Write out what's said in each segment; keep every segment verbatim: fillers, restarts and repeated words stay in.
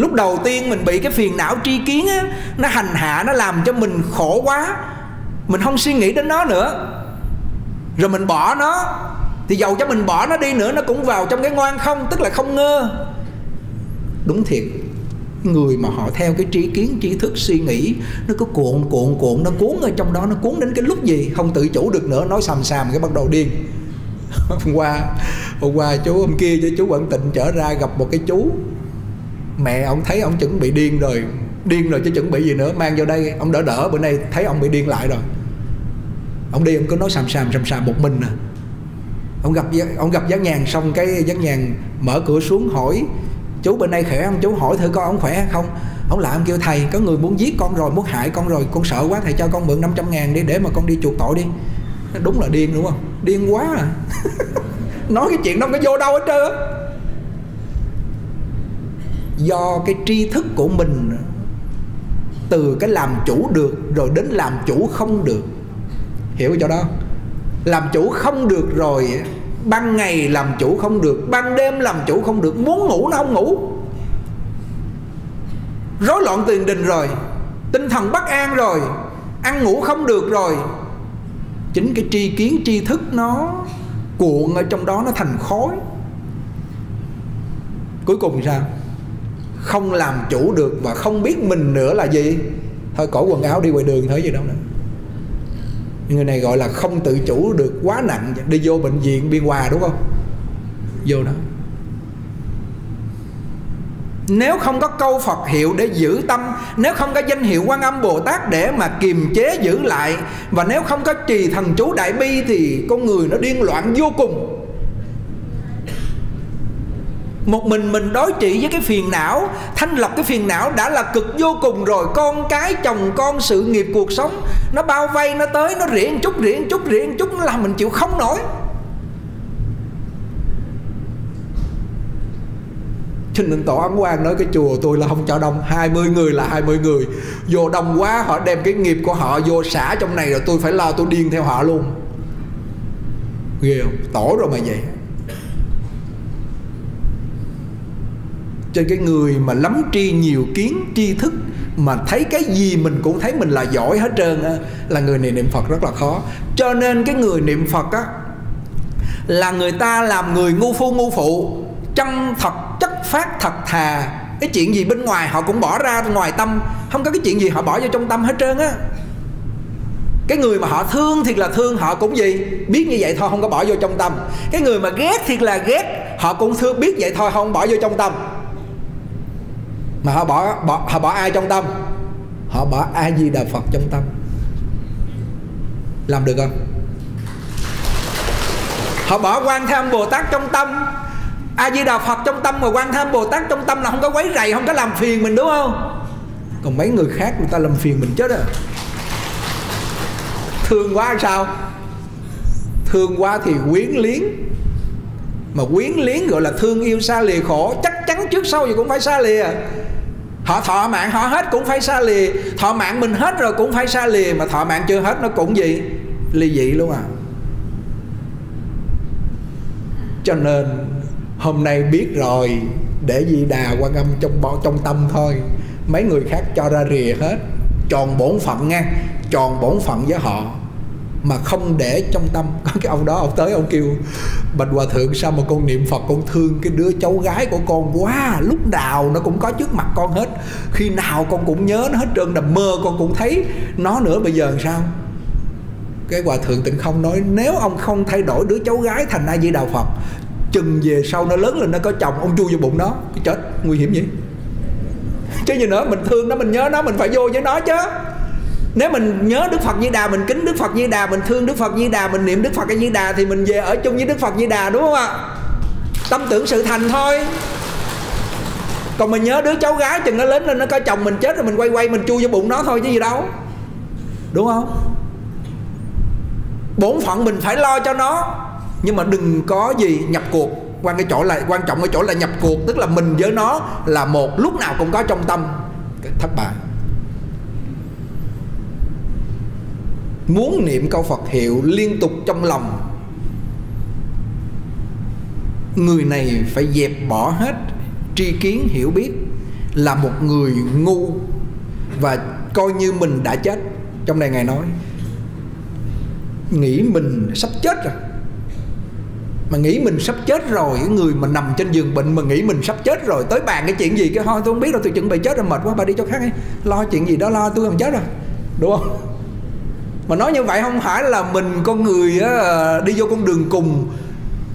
Lúc đầu tiên mình bị cái phiền não tri kiến á, nó hành hạ, nó làm cho mình khổ quá, mình không suy nghĩ đến nó nữa, rồi mình bỏ nó. Thì dầu cho mình bỏ nó đi nữa, nó cũng vào trong cái ngoan không, tức là không ngơ. Đúng thiệt, người mà họ theo cái trí kiến, trí thức, suy nghĩ, nó cứ cuộn cuộn cuộn, nó cuốn ở trong đó, nó cuốn đến cái lúc gì không tự chủ được nữa, nói xàm xàm cái bắt đầu điên. Hôm qua, hôm qua chú hôm kia với chú Quảng Tịnh trở ra gặp một cái chú, mẹ ông thấy ông chuẩn bị điên rồi, điên rồi chứ chuẩn bị gì nữa, mang vô đây, ông đỡ đỡ, bữa nay thấy ông bị điên lại rồi. Ông đi ông cứ nói xàm xàm xàm xàm một mình à. Ông gặp ông gặp Giác Nhàn xong cái Giác Nhàn mở cửa xuống hỏi: "Chú bên đây khỏe không?" Chú hỏi thử con ông khỏe không. Ông lại ông kêu: "Thầy, có người muốn giết con rồi, muốn hại con rồi, con sợ quá, thầy cho con mượn năm trăm ngàn đi để mà con đi chuộc tội đi." Đúng là điên đúng không? Điên quá à. Nói cái chuyện đó không có vô đâu hết trơn. Do cái tri thức của mình, từ cái làm chủ được rồi đến làm chủ không được. Hiểu chỗ đó? Làm chủ không được rồi, ban ngày làm chủ không được, ban đêm làm chủ không được, muốn ngủ nó không ngủ, rối loạn tiền đình rồi, tinh thần bất an rồi, ăn ngủ không được rồi. Chính cái tri kiến tri thức nó cuộn ở trong đó, nó thành khối. Cuối cùng sao? Không làm chủ được và không biết mình nữa là gì, thôi cởi quần áo đi ngoài đường thôi gì đâu nữa. Người này gọi là không tự chủ được quá nặng, đi vô bệnh viện Biên Hòa đúng không? Vô đó. Nếu không có câu Phật hiệu để giữ tâm, nếu không có danh hiệu Quan Âm Bồ Tát để mà kiềm chế giữ lại, và nếu không có trì thần chú Đại Bi, thì con người nó điên loạn vô cùng. Một mình mình đối trị với cái phiền não, thanh lọc cái phiền não đã là cực vô cùng rồi. Con cái, chồng con, sự nghiệp, cuộc sống, nó bao vây, nó tới, nó rỉa một chút, rỉa một chút, rỉa một chút, nó làm mình chịu không nổi. Trên đường tổ Ấn Quang nói cái chùa tôi là không cho đông, hai mươi người là hai mươi người. Vô đông quá, họ đem cái nghiệp của họ vô xả trong này, rồi tôi phải lo, tôi điên theo họ luôn. Ghê không? Tổ rồi mà vậy. Trên cái người mà lắm tri nhiều kiến tri thức, mà thấy cái gì mình cũng thấy mình là giỏi hết trơn á, là người này niệm Phật rất là khó. Cho nên cái người niệm Phật á, là người ta làm người ngu phu ngu phụ, chân thật chất phát thật thà. Cái chuyện gì bên ngoài họ cũng bỏ ra ngoài tâm, không có cái chuyện gì họ bỏ vô trong tâm hết trơn á. Cái người mà họ thương thiệt là thương, họ cũng gì biết như vậy thôi, không có bỏ vô trong tâm. Cái người mà ghét thiệt là ghét, họ cũng thương biết vậy thôi, không bỏ vô trong tâm. Mà họ bỏ, bỏ, họ bỏ ai trong tâm? Họ bỏ A Di Đà Phật trong tâm. Làm được không? Họ bỏ Quan Thế Âm Bồ Tát trong tâm, A Di Đà Phật trong tâm, mà Quan Thế Âm Bồ Tát trong tâm là không có quấy rầy, không có làm phiền mình đúng không? Còn mấy người khác người ta làm phiền mình chết à. Thương quá sao? Thương quá thì quyến liếng. Mà quyến liếng gọi là thương yêu xa lìa khổ, chắc chắn trước sau gì cũng phải xa lìa. Họ thọ mạng họ hết cũng phải xa lìa, thọ mạng mình hết rồi cũng phải xa lìa. Mà thọ mạng chưa hết nó cũng gì? Ly dị luôn à. Cho nên hôm nay biết rồi, để Di Đà Quan Âm trong, trong tâm thôi. Mấy người khác cho ra rìa hết, tròn bổn phận nha, tròn bổn phận với họ mà không để trong tâm. Có cái ông đó, ông tới ông kêu: "Bạch Hòa Thượng, sao mà con niệm Phật con thương cái đứa cháu gái của con quá, lúc nào nó cũng có trước mặt con hết, khi nào con cũng nhớ nó hết trơn, nằm mơ con cũng thấy nó nữa, bây giờ sao?" Cái Hòa Thượng Tịnh Không nói: "Nếu ông không thay đổi đứa cháu gái thành A Di Đà Phật, chừng về sau nó lớn lên nó có chồng, ông chui vô bụng nó." Cái chết, nguy hiểm vậy. Chứ gì nữa, mình thương nó, mình nhớ nó, mình phải vô với nó chứ. Nếu mình nhớ Đức Phật Di Đà, mình kính Đức Phật Di Đà, mình thương Đức Phật Di Đà, mình niệm Đức Phật Di Đà, thì mình về ở chung với Đức Phật Di Đà đúng không ạ? Tâm tưởng sự thành thôi. Còn mình nhớ đứa cháu gái, chừng nó lớn lên nó coi chồng mình chết rồi mình quay quay mình chui vô bụng nó thôi chứ gì đâu, đúng không? Bổn phận mình phải lo cho nó, nhưng mà đừng có gì nhập cuộc. Quan cái chỗ là quan trọng, cái chỗ là nhập cuộc, tức là mình với nó là một, lúc nào cũng có trong tâm, thất bại. Muốn niệm câu Phật hiệu liên tục trong lòng, người này phải dẹp bỏ hết tri kiến hiểu biết, là một người ngu và coi như mình đã chết. Trong này Ngài nói nghĩ mình sắp chết rồi, mà nghĩ mình sắp chết rồi, cái người mà nằm trên giường bệnh mà nghĩ mình sắp chết rồi, tới bàn cái chuyện gì cái thôi tôi không biết đâu, tôi chuẩn bị chết rồi, mệt quá bà đi chỗ khác ấy. Lo chuyện gì đó lo, tôi không chết rồi, đúng không? Mà nói như vậy không phải là mình con người á, đi vô con đường cùng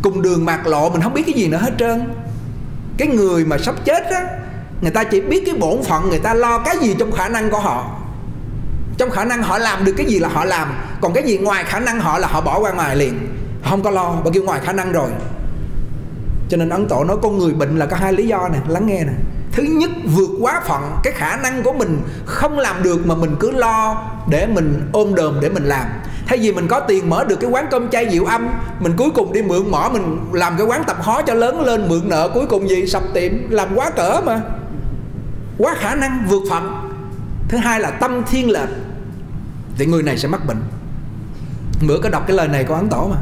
cùng đường mạt lộ, mình không biết cái gì nữa hết trơn. Cái người mà sắp chết á, người ta chỉ biết cái bổn phận, người ta lo cái gì trong khả năng của họ, trong khả năng họ làm được cái gì là họ làm, còn cái gì ngoài khả năng họ là họ bỏ qua ngoài liền, không có lo, bởi kêu ngoài khả năng rồi. Cho nên Ấn Tổ nói con người bệnh là có hai lý do này, lắng nghe nè. Thứ nhất, vượt quá phận, cái khả năng của mình không làm được mà mình cứ lo để mình ôm đờm để mình làm. Thay vì mình có tiền mở được cái quán cơm chay Diệu Âm, mình cuối cùng đi mượn mỏ, mình làm cái quán tạp hóa cho lớn lên, mượn nợ cuối cùng gì sập tiệm, làm quá cỡ mà. Quá khả năng, vượt phận. Thứ hai là tâm thiên lệch, thì người này sẽ mắc bệnh. Bữa có đọc cái lời này của Ấn Tổ mà.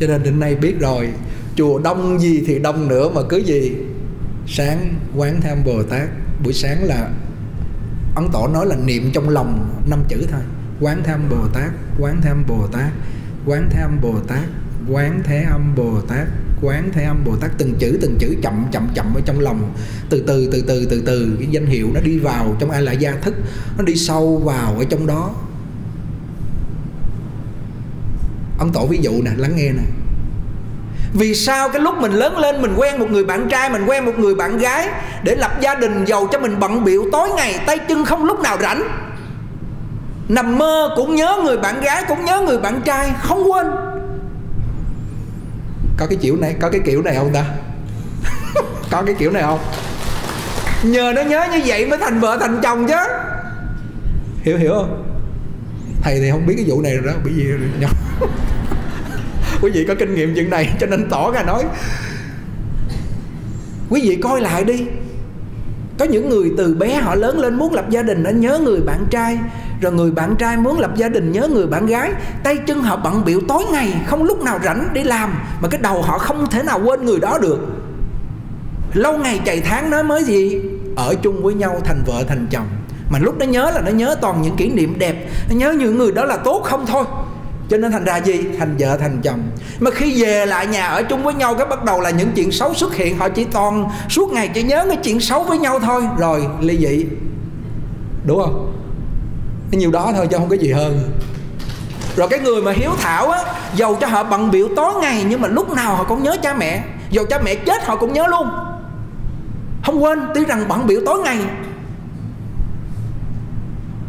Cho nên đến nay biết rồi, chùa đông gì thì đông nữa mà cứ gì sáng quán tham Bồ Tát. Buổi sáng là Ấn Tổ nói là niệm trong lòng năm chữ thôi: quán tham Bồ Tát, quán tham Bồ Tát, quán tham Bồ Tát, quán Thế Âm Bồ Tát, quán Thế Âm Bồ Tát. Từng chữ từng chữ chậm chậm chậm ở trong lòng, từ từ từ từ từ từ cái danh hiệu nó đi vào trong A Lại Gia thức, nó đi sâu vào ở trong đó. Ấn Tổ ví dụ nè, lắng nghe nè. Vì sao cái lúc mình lớn lên mình quen một người bạn trai, mình quen một người bạn gái để lập gia đình, giàu cho mình bận bịu tối ngày tay chân không lúc nào rảnh, nằm mơ cũng nhớ người bạn gái, cũng nhớ người bạn trai, không quên. Có cái kiểu này, có cái kiểu này không ta? Có cái kiểu này không? Nhờ nó nhớ như vậy mới thành vợ thành chồng chứ. Hiểu hiểu không? Thầy thì không biết cái vụ này rồi đó, bởi vì quý vị có kinh nghiệm chuyện này cho nên tỏ ra nói. Quý vị coi lại đi, có những người từ bé họ lớn lên muốn lập gia đình, nó nhớ người bạn trai, rồi người bạn trai muốn lập gia đình nhớ người bạn gái, tay chân họ bận bịu tối ngày không lúc nào rảnh để làm, mà cái đầu họ không thể nào quên người đó được. Lâu ngày chạy tháng nó mới gì ở chung với nhau thành vợ thành chồng, mà lúc nó nhớ là nó nhớ toàn những kỷ niệm đẹp, nó nhớ những người đó là tốt không thôi. Cho nên thành ra gì? Thành vợ thành chồng. Mà khi về lại nhà ở chung với nhau, cái bắt đầu là những chuyện xấu xuất hiện. Họ chỉ toàn suốt ngày chỉ nhớ cái chuyện xấu với nhau thôi, rồi ly dị. Đúng không? Cái nhiều đó thôi chứ không có gì hơn. Rồi cái người mà hiếu thảo á, dầu cho họ bận bịu tối ngày nhưng mà lúc nào họ cũng nhớ cha mẹ, dầu cha mẹ chết họ cũng nhớ luôn, không quên, tuy rằng bận bịu tối ngày.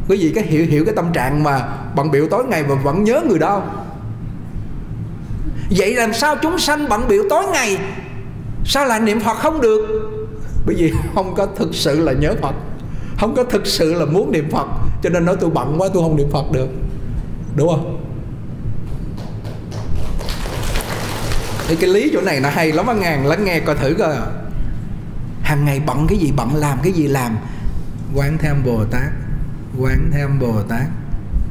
Quý vị có hiểu hiểu cái tâm trạng mà bận bịu tối ngày mà vẫn nhớ người đó không? Vậy làm sao chúng sanh bận bịu tối ngày sao lại niệm Phật không được? Bởi vì không có thực sự là nhớ Phật, không có thực sự là muốn niệm Phật, cho nên nói tôi bận quá tôi không niệm Phật được. Đúng không? Thì cái lý chỗ này nó hay lắm á Ngàn, lắng nghe coi thử coi. Hàng ngày bận cái gì bận, làm cái gì làm. Quán Thế Âm Bồ Tát, quán Thế Âm Bồ Tát,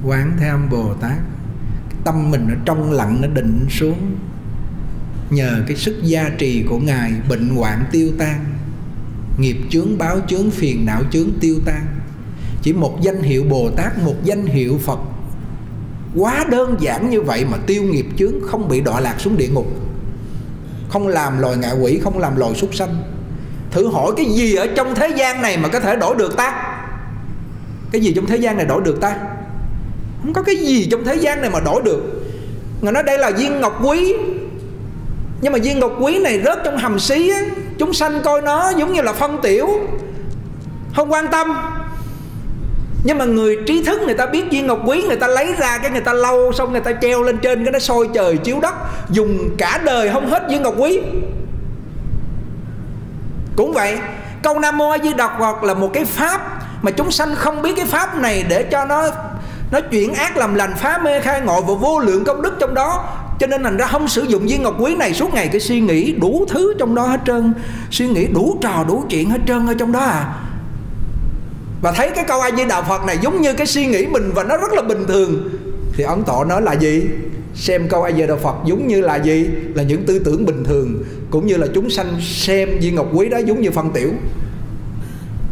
quán Thế Âm Bồ Tát. Tâm mình nó trong lặng, nó định xuống. Nhờ cái sức gia trì của Ngài, bệnh hoạn tiêu tan, nghiệp chướng báo chướng phiền não chướng tiêu tan. Chỉ một danh hiệu Bồ Tát, một danh hiệu Phật quá đơn giản như vậy mà tiêu nghiệp chướng, không bị đọa lạc xuống địa ngục, không làm loài ngạ quỷ, không làm loài súc sanh. Thử hỏi cái gì ở trong thế gian này mà có thể đổi được ta? Cái gì trong thế gian này đổi được ta? Không có cái gì trong thế gian này mà đổi được. Người nói đây là viên ngọc quý, nhưng mà viên ngọc quý này rớt trong hầm xí á, chúng sanh coi nó giống như là phân tiểu, không quan tâm. Nhưng mà người trí thức người ta biết viên ngọc quý, người ta lấy ra cái người ta lau, xong người ta treo lên trên cái nó soi trời chiếu đất, dùng cả đời không hết viên ngọc quý. Cũng vậy, câu Nam Mô A Di Đà Phật là một cái pháp mà chúng sanh không biết cái pháp này, để cho nó nó chuyển ác làm lành, phá mê khai ngộ, và vô lượng công đức trong đó. Cho nên thành ra không sử dụng viên ngọc quý này, suốt ngày cứ suy nghĩ đủ thứ trong đó hết trơn, suy nghĩ đủ trò đủ chuyện hết trơn ở trong đó à. Và thấy cái câu A Di Đà Phật này giống như cái suy nghĩ mình và nó rất là bình thường. Thì Ấn Tổ nói là gì? xem câu A Di Đà Phật giống như là gì? Là những tư tưởng bình thường, cũng như là chúng sanh xem viên ngọc quý đó giống như phân tiểu.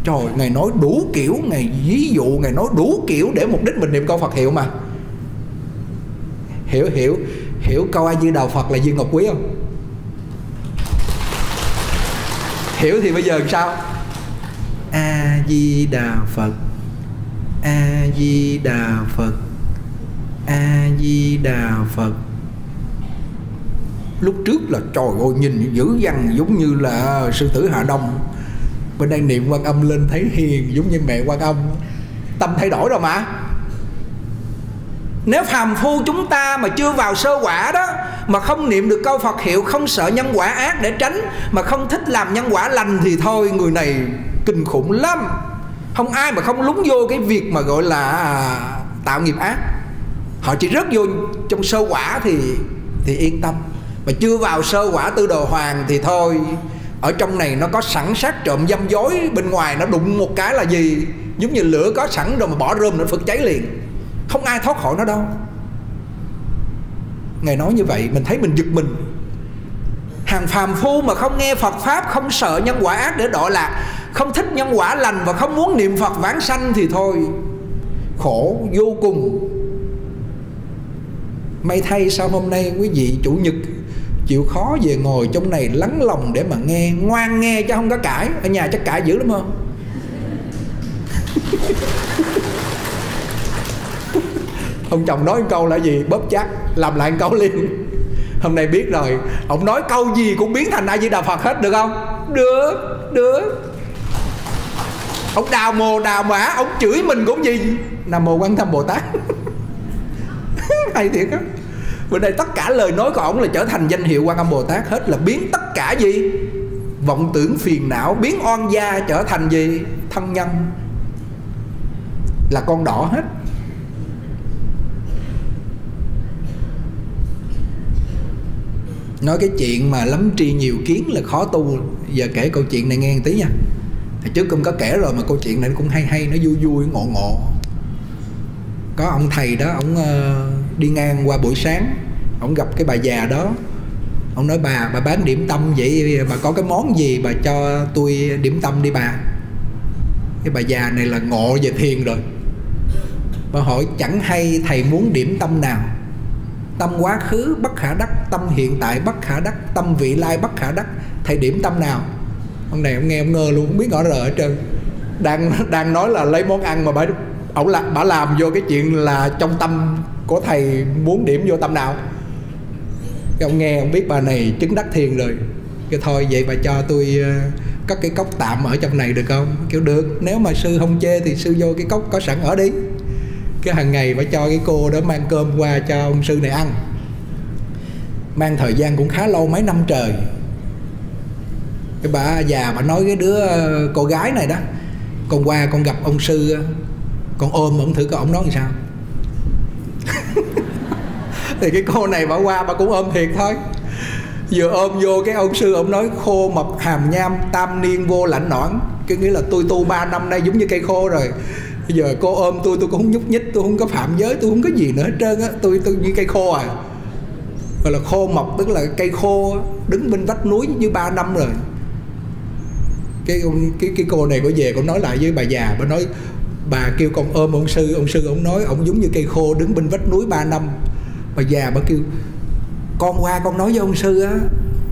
Trời, Ngài nói đủ kiểu, Ngài ví dụ, Ngài nói đủ kiểu để mục đích mình niệm câu Phật hiệu mà. Hiểu hiểu hiểu câu A Di Đà Phật là viên ngọc quý không? Hiểu thì bây giờ sao? A Di Đà Phật, A Di Đà Phật, A Di Đà Phật. Lúc trước là trời ơi nhìn dữ dằn giống như là sư tử Hà Đông, bên đang niệm Quan Âm lên thấy hiền giống như mẹ Quan Âm. Tâm thay đổi rồi mà. Nếu phàm phu chúng ta mà chưa vào sơ quả đó, mà không niệm được câu Phật hiệu, không sợ nhân quả ác để tránh, mà không thích làm nhân quả lành, thì thôi người này kinh khủng lắm. Không ai mà không lúng vô cái việc mà gọi là tạo nghiệp ác. Họ chỉ rớt vô trong sơ quả thì thì yên tâm. Mà chưa vào sơ quả tư đồ hoàng thì thôi, ở trong này nó có sẵn sát trộm dâm dối, bên ngoài nó đụng một cái là gì? Giống như lửa có sẵn rồi mà bỏ rơm nó phật cháy liền. Không ai thoát khỏi nó đâu. Ngài nói như vậy mình thấy mình giật mình. Hàng phàm phu mà không nghe Phật Pháp, không sợ nhân quả ác để đọa lạc, không thích nhân quả lành và không muốn niệm Phật vãng sanh thì thôi, khổ vô cùng. May thay sao hôm nay quý vị chủ nhật chịu khó về ngồi trong này lắng lòng để mà nghe, ngoan nghe chứ không có cãi. Ở nhà chắc cãi dữ lắm không? Ông chồng nói câu là gì? Bóp chắc, làm lại câu liền. Hôm nay biết rồi, ông nói câu gì cũng biến thành A Di Đà Phật hết, được không? Được, được. Ông đào mồ đào mã, ông chửi mình cũng gì? Nam Mô Quan Âm Bồ Tát. Hay thiệt á. Bữa nay tất cả lời nói của ông là trở thành danh hiệu Quan Âm Bồ Tát hết, là biến tất cả gì? Vọng tưởng phiền não, biến oan gia trở thành gì? Thân nhân. Là con đỏ hết. Nói cái chuyện mà lắm tri nhiều kiến là khó tu. Giờ kể câu chuyện này nghe một tí nha. Thì trước cũng có kể rồi mà câu chuyện này cũng hay hay, nó vui vui, ngộ ngộ. Có ông thầy đó, ông uh, đi ngang qua buổi sáng, ông gặp cái bà già đó. Ông nói bà, bà bán điểm tâm vậy, bà có cái món gì bà cho tôi điểm tâm đi bà. Cái bà già này là ngộ về thiền rồi. Bà hỏi chẳng hay thầy muốn điểm tâm nào? Tâm quá khứ bất khả đắc, tâm hiện tại bất khả đắc, tâm vị lai bất khả đắc, thầy điểm tâm nào? Ông này ông nghe ông ngơ luôn, không biết ngỏ rờ hết trơn. Đang đang nói là lấy món ăn mà bà ổng là bà làm vô cái chuyện là trong tâm của thầy muốn điểm vô tâm nào. Cái ông nghe ông biết bà này chứng đắc thiền rồi. Cái thôi vậy bà cho tôi cất cái cốc tạm ở trong này được không? Kiểu được, nếu mà sư không chê thì sư vô cái cốc có sẵn ở đi. Cái hàng ngày phải cho cái cô đó mang cơm qua cho ông sư này ăn. Mang thời gian cũng khá lâu, mấy năm trời. Cái bà già bà nói cái đứa cô gái này đó, con qua con gặp ông sư, con ôm ông thử coi ông nói làm sao. Thì cái cô này bà qua bà cũng ôm thiệt thôi. Vừa ôm vô cái ông sư ông nói khô mập hàm nham, tam niên vô lạnh nõn. Cái nghĩa là tôi tu ba năm nay giống như cây khô rồi. Bây giờ cô ôm tôi, tôi cũng không nhúc nhích, tôi không có phạm giới, tôi không có gì nữa hết trơn á. Tôi tôi như cây khô à. Gọi là khô mọc, tức là cây khô đứng bên vách núi như ba năm rồi. Cái, cái, cái cô này có về, cô nói lại với bà già, bà nói bà kêu con ôm ông sư, ông sư ông nói ông giống như cây khô đứng bên vách núi ba năm. Bà già bà kêu con qua con nói với ông sư á,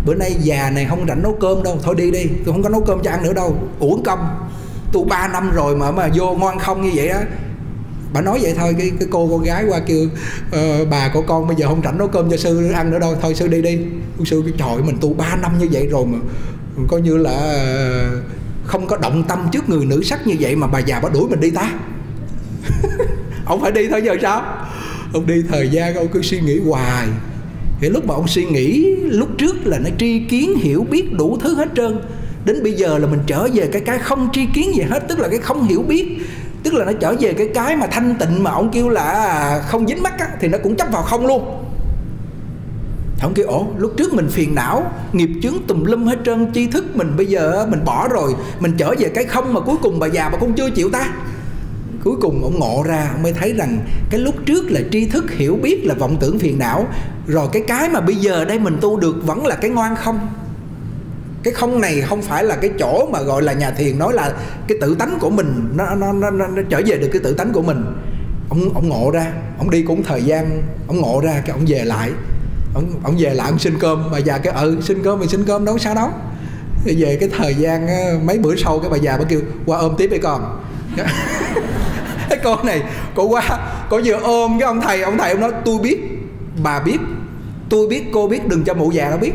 bữa nay già này không rảnh nấu cơm đâu, thôi đi đi, tôi không có nấu cơm cho ăn nữa đâu, uổng công. Tu ba năm rồi mà mà vô ngon không như vậy á. Bà nói vậy thôi, cái, cái cô con gái qua kêu ờ, bà của con bây giờ không rảnh nấu cơm cho sư ăn nữa đâu, thôi sư đi đi. Ông sư kêu trời mình tu ba năm như vậy rồi mà coi như là không có động tâm trước người nữ sắc như vậy mà bà già bà đuổi mình đi ta. Ông phải đi thôi giờ sao? Ông đi thời gian ông cứ suy nghĩ hoài. Cái lúc mà ông suy nghĩ lúc trước là nó tri kiến hiểu biết đủ thứ hết trơn. Đến bây giờ là mình trở về cái cái không tri kiến gì hết, tức là cái không hiểu biết, tức là nó trở về cái cái mà thanh tịnh mà ông kêu là không dính mắc á, thì nó cũng chấp vào không luôn. Ông kêu ổ lúc trước mình phiền não, nghiệp chướng tùm lum hết trơn, tri thức mình bây giờ mình bỏ rồi, mình trở về cái không mà cuối cùng bà già bà cũng chưa chịu ta. Cuối cùng ông ngộ ra, ông mới thấy rằng cái lúc trước là tri thức hiểu biết là vọng tưởng phiền não, rồi cái cái mà bây giờ đây mình tu được vẫn là cái ngoan không. Cái không này không phải là cái chỗ mà gọi là nhà thiền nói là cái tự tánh của mình nó, nó, nó, nó, nó trở về được cái tự tánh của mình. Ông, ông ngộ ra, ông đi cũng thời gian, ông ngộ ra cái ông về lại. Ông, ông về lại ông xin cơm, bà già cái ừ xin cơm mình xin cơm đâu sao đâu. Thì về cái thời gian mấy bữa sau cái bà già bà kêu qua ôm tiếp với con. Cái con này cô qua, cô vừa ôm cái ông thầy, ông thầy ông nói tôi biết, bà biết, tôi biết, cô biết, đừng cho mụ già nó biết.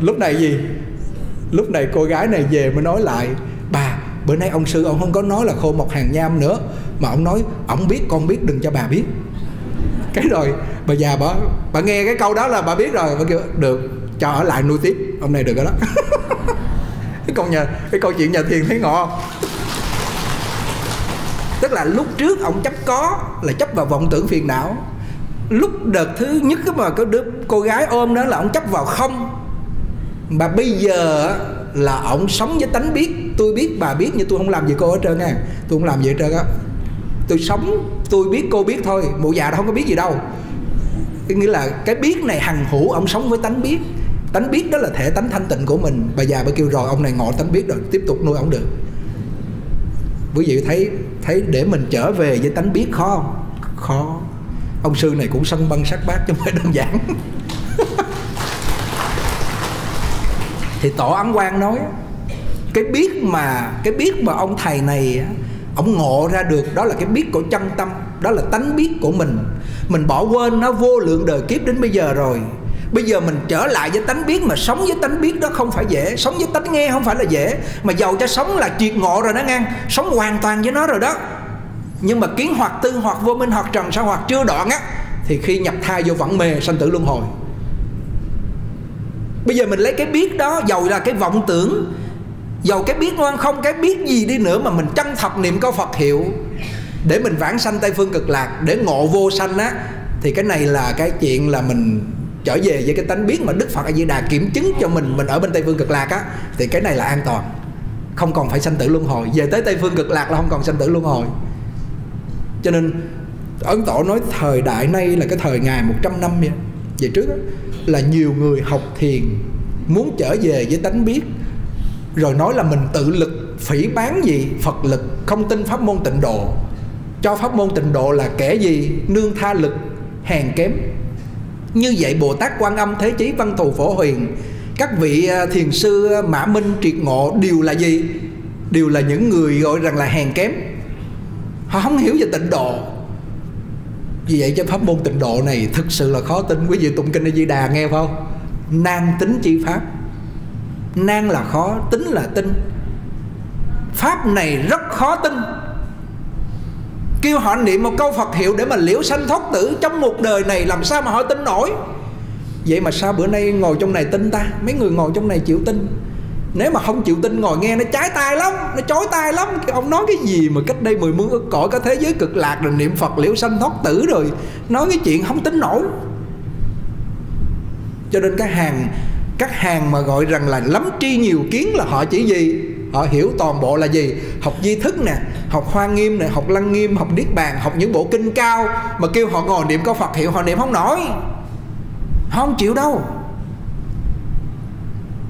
Lúc này gì? Lúc này cô gái này về mới nói lại, bà, bữa nay ông sư ông không có nói là khô mọc hàng nham nữa, mà ông nói, ông biết, con biết, đừng cho bà biết. Cái rồi, bà già bà, bà nghe cái câu đó là bà biết rồi, bà kêu, được, cho ở lại nuôi tiếp, ông này được rồi đó. Cái, con nhà, cái câu chuyện nhà thiền thấy ngọ. Tức là lúc trước ông chấp có là chấp vào vọng tưởng phiền não. Lúc đợt thứ nhất mà cái đứa cô gái ôm đó là ông chấp vào không. Mà bây giờ là ông sống với tánh biết, tôi biết, bà biết, nhưng tôi không làm gì cô hết trơn nha. Tôi không làm gì hết trơn á. Tôi sống, tôi biết, cô biết thôi, mụ già đó không có biết gì đâu. Cái nghĩa là cái biết này hằng hữu, ông sống với tánh biết. Tánh biết đó là thể tánh thanh tịnh của mình. Bà già bà kêu rồi, ông này ngộ tánh biết rồi, tiếp tục nuôi ông được. Quý vị thấy thấy để mình trở về với tánh biết khó không? Khó. Ông sư này cũng sân băng sát bát chứ không phải đơn giản. Thì tổ Ấn Quang nói cái biết mà cái biết mà ông thầy này ông ngộ ra được đó là cái biết của chân tâm, đó là tánh biết của mình. Mình bỏ quên nó vô lượng đời kiếp đến bây giờ rồi. Bây giờ mình trở lại với tánh biết, mà sống với tánh biết đó không phải dễ, sống với tánh nghe không phải là dễ, mà giàu cho sống là triệt ngộ rồi đó ngang, sống hoàn toàn với nó rồi đó. Nhưng mà kiến hoặc tư hoặc vô minh hoặc trần sao hoặc chưa đoạn á, thì khi nhập thai vô vọng mê sanh tử luân hồi. Bây giờ mình lấy cái biết đó, dầu là cái vọng tưởng, dầu cái biết ngoan không, cái biết gì đi nữa, mà mình chân thật niệm câu Phật hiệu để mình vãng sanh Tây Phương Cực Lạc, để ngộ vô sanh á, thì cái này là cái chuyện là mình trở về với cái tánh biết mà Đức Phật A Di Đà kiểm chứng cho mình, mình ở bên Tây Phương Cực Lạc á, thì cái này là an toàn, không còn phải sanh tử luân hồi. Về tới Tây Phương Cực Lạc là không còn sanh tử luân hồi. Cho nên Ấn Tổ nói thời đại nay là cái thời ngài một trăm năm về trước đó, là nhiều người học thiền muốn trở về với tánh biết, rồi nói là mình tự lực, phỉ báng gì Phật lực, không tin pháp môn tịnh độ, cho pháp môn tịnh độ là kẻ gì nương tha lực, hèn kém. Như vậy Bồ Tát Quan Âm, Thế Chí, Văn Thù, Phổ Huyền, các vị thiền sư Mã Minh, Triệt Ngộ đều là gì? Đều là những người gọi rằng là hèn kém. Họ không hiểu về tịnh độ. Vì vậy cho pháp môn tịnh độ này thực sự là khó tin. Quý vị tụng kinh A Di Đà nghe phải không? Nan tính chi pháp. Nan là khó, tính là tin. Pháp này rất khó tin. Kêu họ niệm một câu Phật hiệu để mà liễu sanh thoát tử trong một đời này, làm sao mà họ tin nổi. Vậy mà sao bữa nay ngồi trong này tin ta? Mấy người ngồi trong này chịu tin. Nếu mà không chịu tin ngồi nghe nó trái tai lắm, nó chối tai lắm. Ông nói cái gì mà cách đây mười muôn ức cõi cả thế giới cực lạc, rồi niệm Phật liễu sanh thoát tử, rồi nói cái chuyện không tin nổi. Cho nên các hàng Các hàng mà gọi rằng là lắm tri nhiều kiến là họ chỉ gì? Họ hiểu toàn bộ là gì? Học Di Thức nè, học Hoa Nghiêm nè, học Lăng Nghiêm, học Niết Bàn, học những bộ kinh cao. Mà kêu họ ngồi niệm câu Phật hiệu họ niệm không nổi, họ không chịu đâu.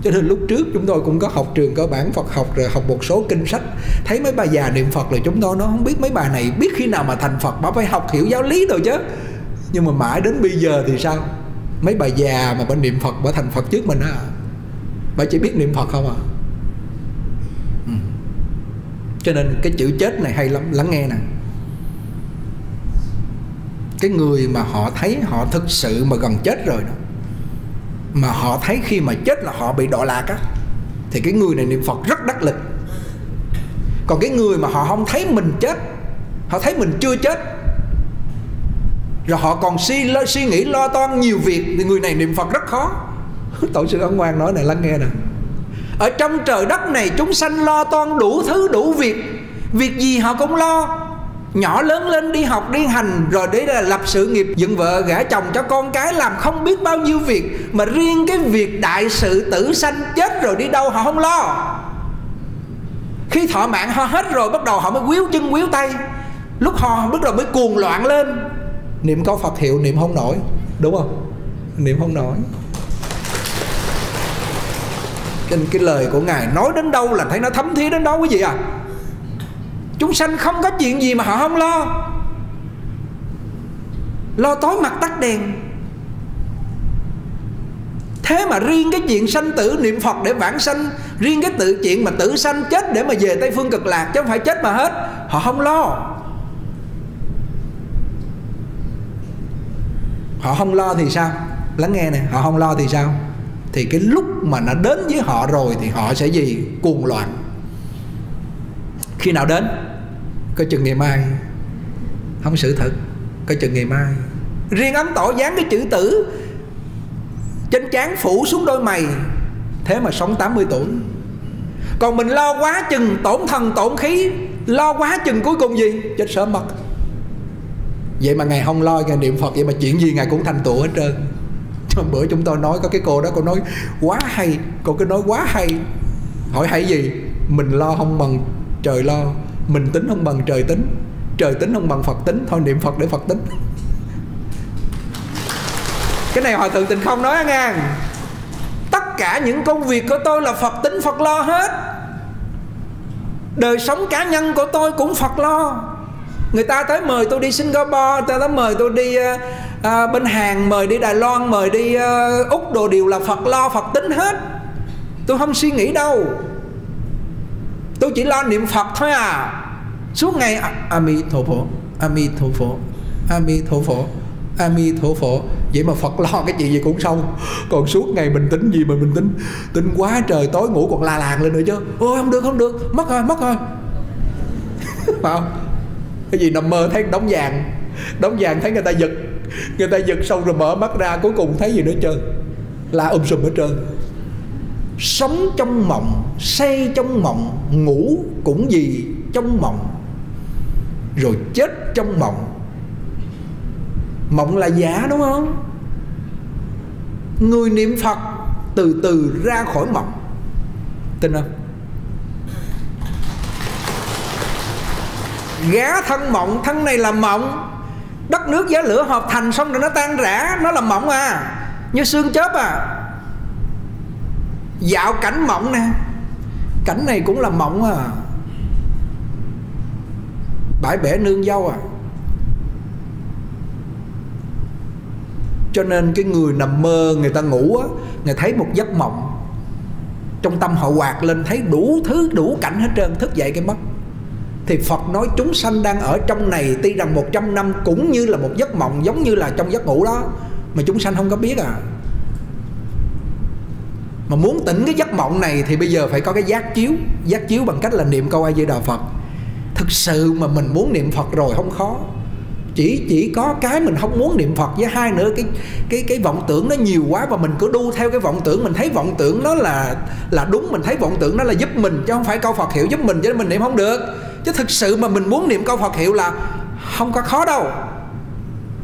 Cho nên lúc trước chúng tôi cũng có học trường cơ bản Phật học, rồi học một số kinh sách, thấy mấy bà già niệm Phật là chúng tôi nó không biết mấy bà này biết khi nào mà thành Phật, bà phải học hiểu giáo lý rồi chứ. Nhưng mà mãi đến bây giờ thì sao? Mấy bà già mà bà niệm Phật, bà thành Phật trước mình á, bà chỉ biết niệm Phật không à. ừ. Cho nên cái chữ chết này hay lắm, lắng nghe nè. Cái người mà họ thấy họ thực sự mà gần chết rồi đó, mà họ thấy khi mà chết là họ bị đọa lạc á, thì cái người này niệm Phật rất đắc lực. Còn cái người mà họ không thấy mình chết, họ thấy mình chưa chết, rồi họ còn suy, suy nghĩ lo toan nhiều việc, thì người này niệm Phật rất khó. Tổ sư Ấn Quang nói này, lắng nghe nè. Ở trong trời đất này chúng sanh lo toan đủ thứ đủ việc, việc gì họ cũng lo. Nhỏ lớn lên đi học đi hành, rồi đấy là lập sự nghiệp, dựng vợ gả chồng cho con cái, làm không biết bao nhiêu việc. Mà riêng cái việc đại sự tử sanh chết rồi đi đâu họ không lo. Khi thọ mạng ho hết rồi bắt đầu họ mới quýu chân quýu tay, lúc ho bắt đầu mới cuồng loạn lên. Niệm câu Phật hiệu niệm không nổi, đúng không? Niệm không nổi. Trên cái lời của Ngài nói đến đâu là thấy nó thấm thía đến đó quý vị à. Chúng sanh không có chuyện gì mà họ không lo. Lo tối mặt tắt đèn. Thế mà riêng cái chuyện sanh tử niệm Phật để vãng sanh, riêng cái tự chuyện mà tử sanh chết để mà về Tây Phương Cực Lạc chứ không phải chết mà hết, họ không lo. Họ không lo thì sao? Lắng nghe nè, họ không lo thì sao? Thì cái lúc mà nó đến với họ rồi thì họ sẽ gì? Cuồng loạn. Khi nào đến? Coi chừng ngày mai. Không sự thật, coi chừng ngày mai. Riêng Ấn Tổ dán cái chữ tử trên trán phủ xuống đôi mày, thế mà sống tám mươi tuổi. Còn mình lo quá chừng tổn thần tổn khí, lo quá chừng cuối cùng gì? Chết sớm mất. Vậy mà Ngài không lo, Ngài niệm Phật, vậy mà chuyện gì Ngài cũng thành tựu hết trơn. Trong bữa chúng tôi nói có cái cô đó, cô nói quá hay, cô cứ nói quá hay. Hỏi hay gì? Mình lo không bằng trời lo, mình tính không bằng trời tính, trời tính không bằng Phật tính, thôi niệm Phật để Phật tính. Cái này Hòa Thượng Tịnh Không nói ngang. Tất cả những công việc của tôi là Phật tính, Phật lo hết. Đời sống cá nhân của tôi cũng Phật lo. Người ta tới mời tôi đi Singapore, người ta tới mời tôi đi à, bên Hàn, mời đi Đài Loan, mời đi à, Úc, đồ điều là Phật lo, Phật tính hết. Tôi không suy nghĩ đâu, tôi chỉ lo niệm Phật thôi à. Suốt ngày A-mi-tho-phổ, A-mi-tho-phổ, A-mi-tho-phổ, A-mi-tho-phổ. Vậy mà Phật lo cái chuyện gì cũng xong. Còn suốt ngày mình tính gì mà mình tính tính quá trời, tối ngủ còn la làng lên nữa chứ. Ôi không được, không được, mất rồi, mất rồi. Phải không? Cái gì nằm mơ thấy đống vàng, đống vàng thấy người ta giật, người ta giật xong rồi mở mắt ra cuối cùng thấy gì nữa trơn, la um sùm hết trơn. Sống trong mộng, say trong mộng, ngủ cũng gì trong mộng, rồi chết trong mộng. Mộng là giả đúng không? Người niệm Phật từ từ ra khỏi mộng, tin không? Gá thân mộng, thân này là mộng. Đất nước gió lửa hợp thành xong rồi nó tan rã, nó là mộng à, như sương chớp à. Dạo cảnh mộng nè, cảnh này cũng là mộng à. Bãi bể nương dâu à. Cho nên cái người nằm mơ, người ta ngủ á, người thấy một giấc mộng, trong tâm họ quạt lên thấy đủ thứ, đủ cảnh hết trơn, thức dậy cái mất. Thì Phật nói chúng sanh đang ở trong này, tuy rằng một trăm năm cũng như là một giấc mộng, giống như là trong giấc ngủ đó, mà chúng sanh không có biết à. Mà muốn tỉnh cái giấc mộng này thì bây giờ phải có cái giác chiếu. Giác chiếu bằng cách là niệm câu A Di Đà Phật. Thực sự mà mình muốn niệm Phật rồi không khó. Chỉ chỉ có cái mình không muốn niệm Phật, với hai nữa cái cái cái vọng tưởng nó nhiều quá và mình cứ đu theo cái vọng tưởng, mình thấy vọng tưởng nó là là đúng, mình thấy vọng tưởng nó là giúp mình chứ không phải câu Phật hiệu giúp mình, cho nên mình niệm không được. Chứ thực sự mà mình muốn niệm câu Phật hiệu là không có khó đâu.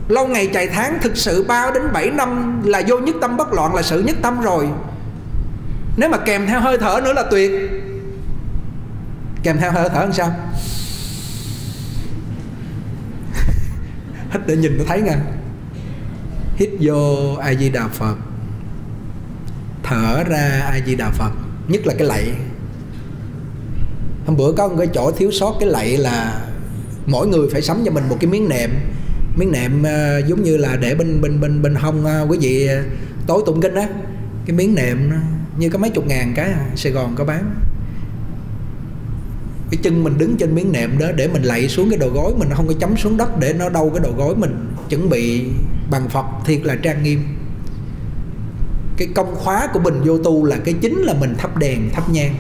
Lâu ngày chạy tháng thực sự ba đến bảy năm là vô nhất tâm bất loạn, là sự nhất tâm rồi. Nếu mà kèm theo hơi thở nữa là tuyệt. Kèm theo hơi thở làm sao? Hít để nhìn nó thấy nha. Hít vô A Di Đà Phật, thở ra A Di Đà Phật. Nhất là cái lạy. Hôm bữa có một cái chỗ thiếu sót cái lạy là mỗi người phải sắm cho mình một cái miếng nệm. Miếng nệm uh, giống như là để bên bên bên bên hông uh, quý vị uh, tối tụng kinh á. Cái miếng nệm uh, như có mấy chục ngàn cái à, Sài Gòn có bán. Cái chân mình đứng trên miếng nệm đó để mình lạy xuống cái đầu gối mình, không có chấm xuống đất để nó đau cái đầu gối mình. Chuẩn bị bằng Phật thiệt là trang nghiêm. Cái công khóa của mình vô tu là cái chính là mình thắp đèn, thắp nhang.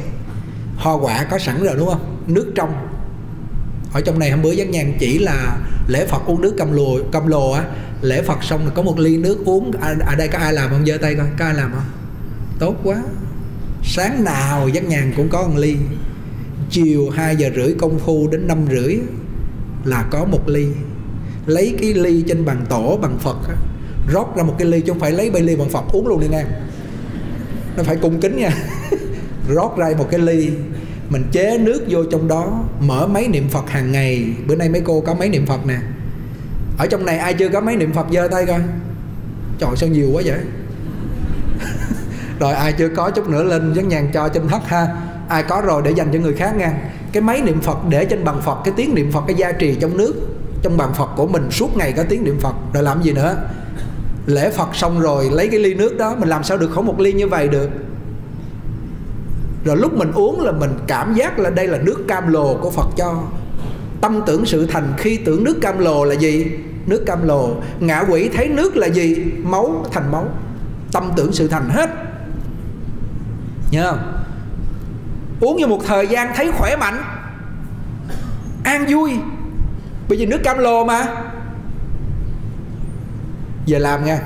Hoa quả có sẵn rồi đúng không? Nước trong. Ở trong này hôm bữa Giác Nhàn chỉ là lễ Phật uống nước cam lồ, cam lồ á, lễ Phật xong là có một ly nước uống. Ở à, à đây có ai làm không? Giơ tay coi, có ai làm không? Tốt quá. Sáng nào Giác Nhàn cũng có một ly. Chiều hai giờ rưỡi công phu đến năm rưỡi là có một ly. Lấy cái ly trên bàn tổ bằng Phật á, rót ra một cái ly, chứ không phải lấy bay ly bằng Phật uống luôn đi nè. Nó phải cung kính nha. Rót ra một cái ly, mình chế nước vô trong đó, mở máy niệm Phật hàng ngày. Bữa nay mấy cô có máy niệm Phật nè, ở trong này ai chưa có máy niệm Phật giơ tay coi. Trời sao nhiều quá vậy. Rồi ai chưa có chút nữa lên Giác Nhàn cho trên thất ha. Ai có rồi để dành cho người khác nha. Cái máy niệm Phật để trên bàn Phật, cái tiếng niệm Phật, cái gia trì trong nước, trong bàn Phật của mình suốt ngày có tiếng niệm Phật. Rồi làm gì nữa? Lễ Phật xong rồi lấy cái ly nước đó, mình làm sao được không một ly như vậy được. Rồi lúc mình uống là mình cảm giác là đây là nước cam lồ của Phật cho. Tâm tưởng sự thành, khi tưởng nước cam lồ là gì? Nước cam lồ. Ngạ quỷ thấy nước là gì? Máu, thành máu. Tâm tưởng sự thành hết. Nhớ không? Uống như một thời gian thấy khỏe mạnh, an vui, bởi vì nước cam lồ mà. Giờ làm nha.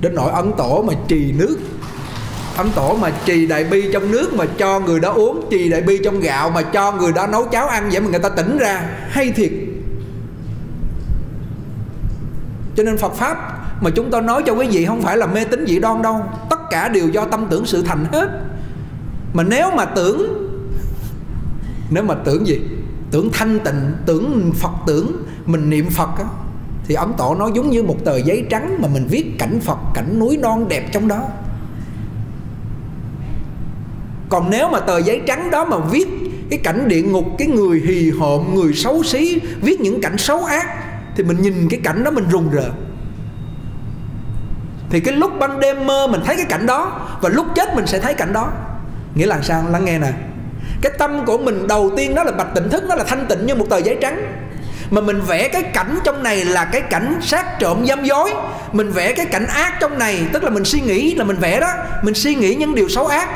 Đến nỗi Ấn Tổ mà trì nước, Ấn Tổ mà trì đại bi trong nước mà cho người đó uống, trì đại bi trong gạo mà cho người đó nấu cháo ăn, vậy mà người ta tỉnh ra. Hay thiệt. Cho nên Phật Pháp mà chúng tôi nói cho quý vị không phải là mê tín dị đoan đâu, tất cả đều do tâm tưởng sự thành hết. Mà nếu mà tưởng, nếu mà tưởng gì? Tưởng thanh tịnh, tưởng Phật, tưởng mình niệm Phật á, thì Ấn Tổ nó giống như một tờ giấy trắng mà mình viết cảnh Phật, cảnh núi non đẹp trong đó. Còn nếu mà tờ giấy trắng đó mà viết cái cảnh địa ngục, cái người hì hộm, người xấu xí, viết những cảnh xấu ác, thì mình nhìn cái cảnh đó mình rùng rợn. Thì cái lúc ban đêm mơ mình thấy cái cảnh đó, và lúc chết mình sẽ thấy cảnh đó. Nghĩa là sao? Lắng nghe nè. Cái tâm của mình đầu tiên đó là bạch tỉnh thức, nó là thanh tịnh như một tờ giấy trắng. Mà mình vẽ cái cảnh trong này là cái cảnh sát trộm giam dối, mình vẽ cái cảnh ác trong này, tức là mình suy nghĩ là mình vẽ đó, mình suy nghĩ những điều xấu ác.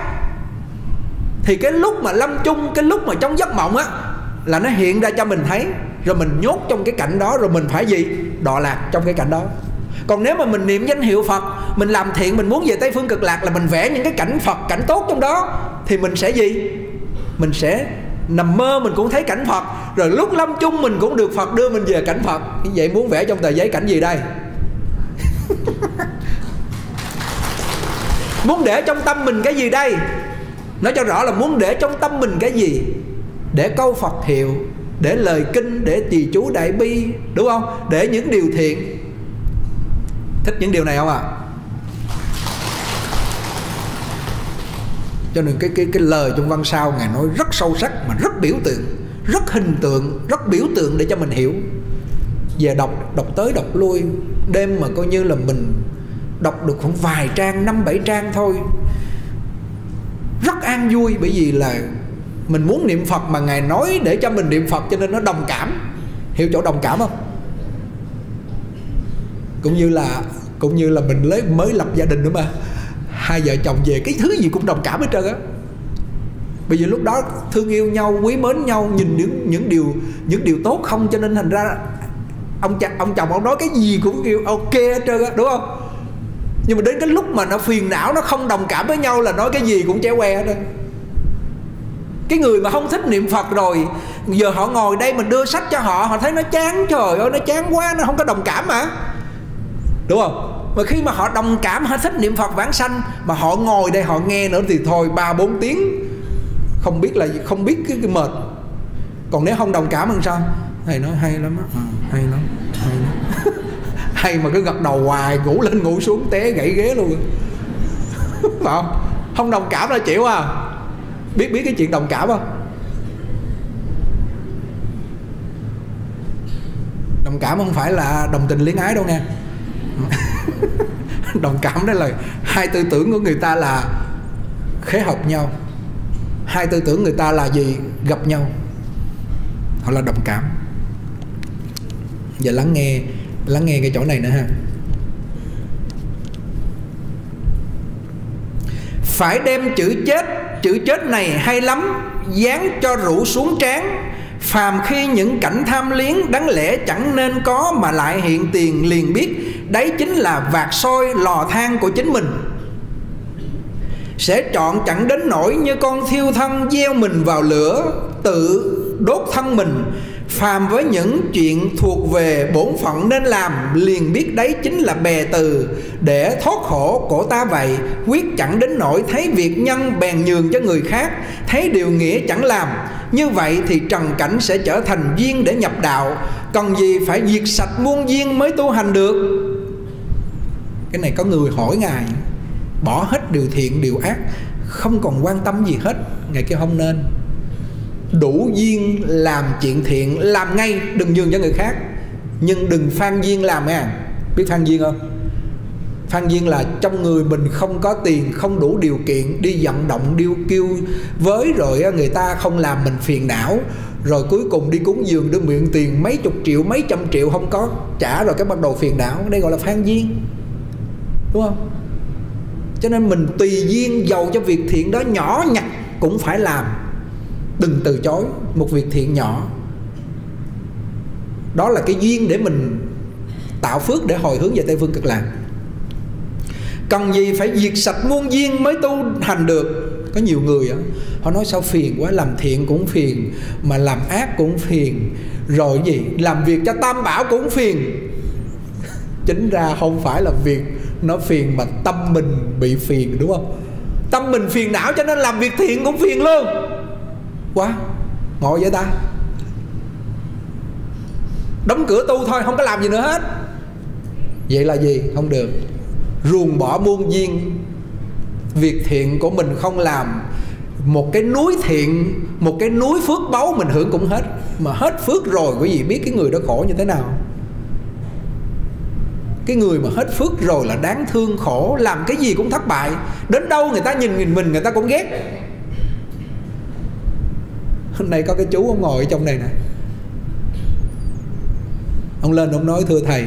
Thì cái lúc mà lâm chung, cái lúc mà trong giấc mộng á, là nó hiện ra cho mình thấy. Rồi mình nhốt trong cái cảnh đó, rồi mình phải gì? Đọa lạc trong cái cảnh đó. Còn nếu mà mình niệm danh hiệu Phật, mình làm thiện, mình muốn về Tây Phương Cực Lạc, là mình vẽ những cái cảnh Phật, cảnh tốt trong đó, thì mình sẽ gì? Mình sẽ nằm mơ mình cũng thấy cảnh Phật, rồi lúc lâm chung mình cũng được Phật đưa mình về cảnh Phật. Như vậy muốn vẽ trong tờ giấy cảnh gì đây? Muốn để trong tâm mình cái gì đây? Nói cho rõ là muốn để trong tâm mình cái gì? Để câu Phật hiệu, để lời kinh, để trì chú đại bi, đúng không? Để những điều thiện. Thích những điều này không ạ? À? Cho nên cái, cái, cái lời trong văn sau Ngài nói rất sâu sắc mà rất biểu tượng, rất hình tượng, rất biểu tượng để cho mình hiểu. Về đọc, đọc tới đọc lui, đêm mà coi như là mình đọc được khoảng vài trang, năm bảy trang thôi, rất an vui. Bởi vì là mình muốn niệm Phật mà Ngài nói để cho mình niệm Phật, cho nên nó đồng cảm. Hiểu chỗ đồng cảm không? Cũng như là cũng như là mình lấy, mới lập gia đình nữa mà, hai vợ chồng về cái thứ gì cũng đồng cảm hết trơn á. Bởi vì lúc đó thương yêu nhau, quý mến nhau, nhìn những những điều những điều tốt không, cho nên thành ra ông cha, ông chồng ông nói cái gì cũng kêu ok hết trơn á, đúng không? Nhưng mà đến cái lúc mà nó phiền não, nó không đồng cảm với nhau là nói cái gì cũng chéo que hết trơn. Cái người mà không thích niệm Phật rồi, giờ họ ngồi đây mình đưa sách cho họ, họ thấy nó chán, trời ơi nó chán quá, nó không có đồng cảm mà, đúng không? Mà khi mà họ đồng cảm, họ thích niệm Phật vãng sanh, mà họ ngồi đây họ nghe nữa thì thôi ba bốn tiếng không biết là không biết cái, cái mệt. Còn nếu không đồng cảm hơn sao? Thầy nói hay lắm á, hay lắm, hay lắm. Hay mà cứ gật đầu hoài, ngủ lên ngủ xuống té gãy ghế luôn. Phải không? Không đồng cảm là chịu à? Biết biết cái chuyện đồng cảm không? Đồng cảm không phải là đồng tình luyến ái đâu nha. Đồng cảm đó là hai tư tưởng của người ta là khế hợp nhau, hai tư tưởng người ta là gì? Gặp nhau, họ là đồng cảm. Giờ lắng nghe, lắng nghe cái chỗ này nữa ha. Phải đem chữ chết, chữ chết này hay lắm, dán cho rủ xuống trán. Phàm khi những cảnh tham liếng đáng lẽ chẳng nên có mà lại hiện tiền, liền biết đấy chính là vạc soi lò than của chính mình. Sẽ chọn chẳng đến nỗi như con thiêu thân gieo mình vào lửa, tự đốt thân mình. phàm với những chuyện thuộc về bổn phận nên làm, liền biết đấy chính là bè từ để thoát khổ của ta vậy. Quyết chẳng đến nỗi thấy việc nhân bèn nhường cho người khác, thấy điều nghĩa chẳng làm. Như vậy thì trần cảnh sẽ trở thành duyên để nhập đạo, cần gì phải diệt sạch muôn duyên mới tu hành được. Cái này có người hỏi Ngài, bỏ hết điều thiện điều ác, không còn quan tâm gì hết. Ngài kêu không nên, đủ duyên làm chuyện thiện làm ngay, đừng nhường cho người khác, nhưng đừng phan duyên làm à. Biết phan duyên không? Phan duyên là trong người mình không có tiền, không đủ điều kiện, đi vận động điêu kêu với rồi người ta không làm mình phiền não, rồi cuối cùng đi cúng dường để mượn tiền mấy chục triệu mấy trăm triệu không có trả, rồi cái bắt đầu phiền não. Đây gọi là phan duyên, đúng không? Cho nên mình tùy duyên, giàu cho việc thiện đó nhỏ nhặt cũng phải làm, đừng từ chối một việc thiện nhỏ. Đó là cái duyên để mình tạo phước, để hồi hướng về Tây Phương Cực Lạc. Cần gì phải diệt sạch muôn duyên mới tu hành được. Có nhiều người đó, họ nói sao phiền quá, làm thiện cũng phiền, mà làm ác cũng phiền, rồi gì làm việc cho tam bảo cũng phiền. Chính ra không phải là việc nó phiền mà tâm mình bị phiền, đúng không? Tâm mình phiền não cho nên làm việc thiện cũng phiền luôn. Quá ngồi vậy ta, đóng cửa tu thôi, không có làm gì nữa hết. Vậy là gì? Không được. Ruồng bỏ muôn duyên, việc thiện của mình không làm, một cái núi thiện, một cái núi phước báu mình hưởng cũng hết. Mà hết phước rồi quý vị biết cái người đó khổ như thế nào. Cái người mà hết phước rồi là đáng thương khổ, làm cái gì cũng thất bại, đến đâu người ta nhìn nhìn mình người ta cũng ghét. Hôm nay có cái chú ông ngồi ở trong này nè, ông lên ông nói: thưa thầy,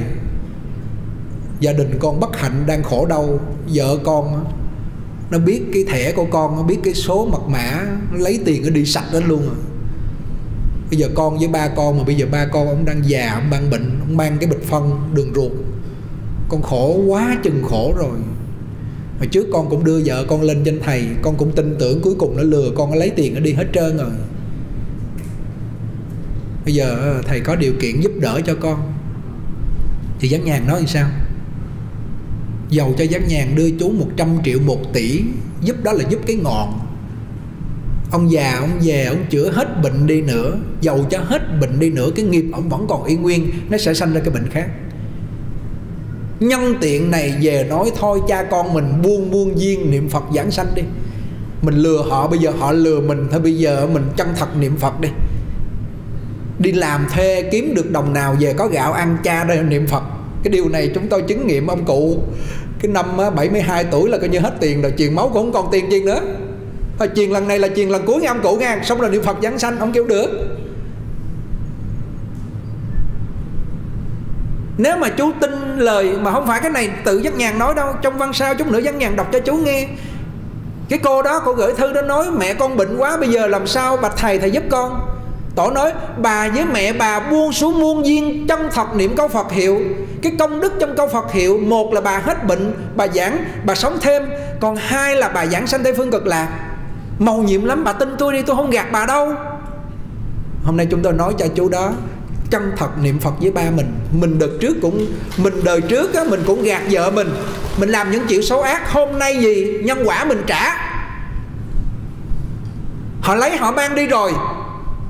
gia đình con bất hạnh đang khổ đau, vợ con nó biết cái thẻ của con, nó biết cái số mật mã, nó lấy tiền nó đi sạch đến luôn rồi. Bây giờ con với ba con, mà bây giờ ba con ông đang già, ông mang bệnh, ông mang cái bệnh phân đường ruột, con khổ quá chừng khổ rồi. Hồi trước con cũng đưa vợ con lên trên thầy, con cũng tin tưởng, cuối cùng nó lừa con, nó lấy tiền nó đi hết trơn rồi. Bây giờ thầy có điều kiện giúp đỡ cho con. Thì Giác Nhàn nói sao? Dầu cho Giác Nhàn đưa chú một trăm triệu, một tỷ, giúp đó là giúp cái ngọn. Ông già ông về ông chữa hết bệnh đi nữa, dầu cho hết bệnh đi nữa, cái nghiệp ông vẫn còn y nguyên, nó sẽ sanh ra cái bệnh khác. Nhân tiện này về nói thôi cha con mình buông buông duyên niệm Phật giảng sanh đi. Mình lừa họ, bây giờ họ lừa mình, thôi bây giờ mình chân thật niệm Phật đi. Đi làm thuê kiếm được đồng nào về có gạo ăn, cha đây niệm Phật. Cái điều này chúng tôi chứng nghiệm ông cụ. Cái năm bảy mươi hai tuổi là coi như hết tiền rồi, truyền máu cũng không còn tiền truyền nữa. Thôi truyền lần này là truyền lần cuối nghe ông cụ nghe, xong rồi niệm Phật giảng sanh, ông kêu được. Nếu mà chú tin lời, mà không phải cái này tự Giác Nhàn nói đâu, trong văn sao chút nữa Giác Nhàn đọc cho chú nghe. Cái cô đó, cô gửi thư đó nói: mẹ con bệnh quá, bây giờ làm sao bạch thầy, thầy giúp con. Tổ nói bà với mẹ bà buông xuống muôn duyên, chân thật niệm câu Phật hiệu. Cái công đức trong câu Phật hiệu, một là bà hết bệnh, bà giảng, bà sống thêm, còn hai là bà giảng sanh Tây Phương Cực Lạc. Mầu nhiệm lắm, bà tin tôi đi, tôi không gạt bà đâu. Hôm nay chúng tôi nói cho chú đó, chân thật niệm Phật với ba mình. Mình đợt trước cũng, mình đời trước á, mình cũng gạt vợ mình, mình làm những chuyện xấu ác, hôm nay gì nhân quả mình trả. Họ lấy họ mang đi rồi,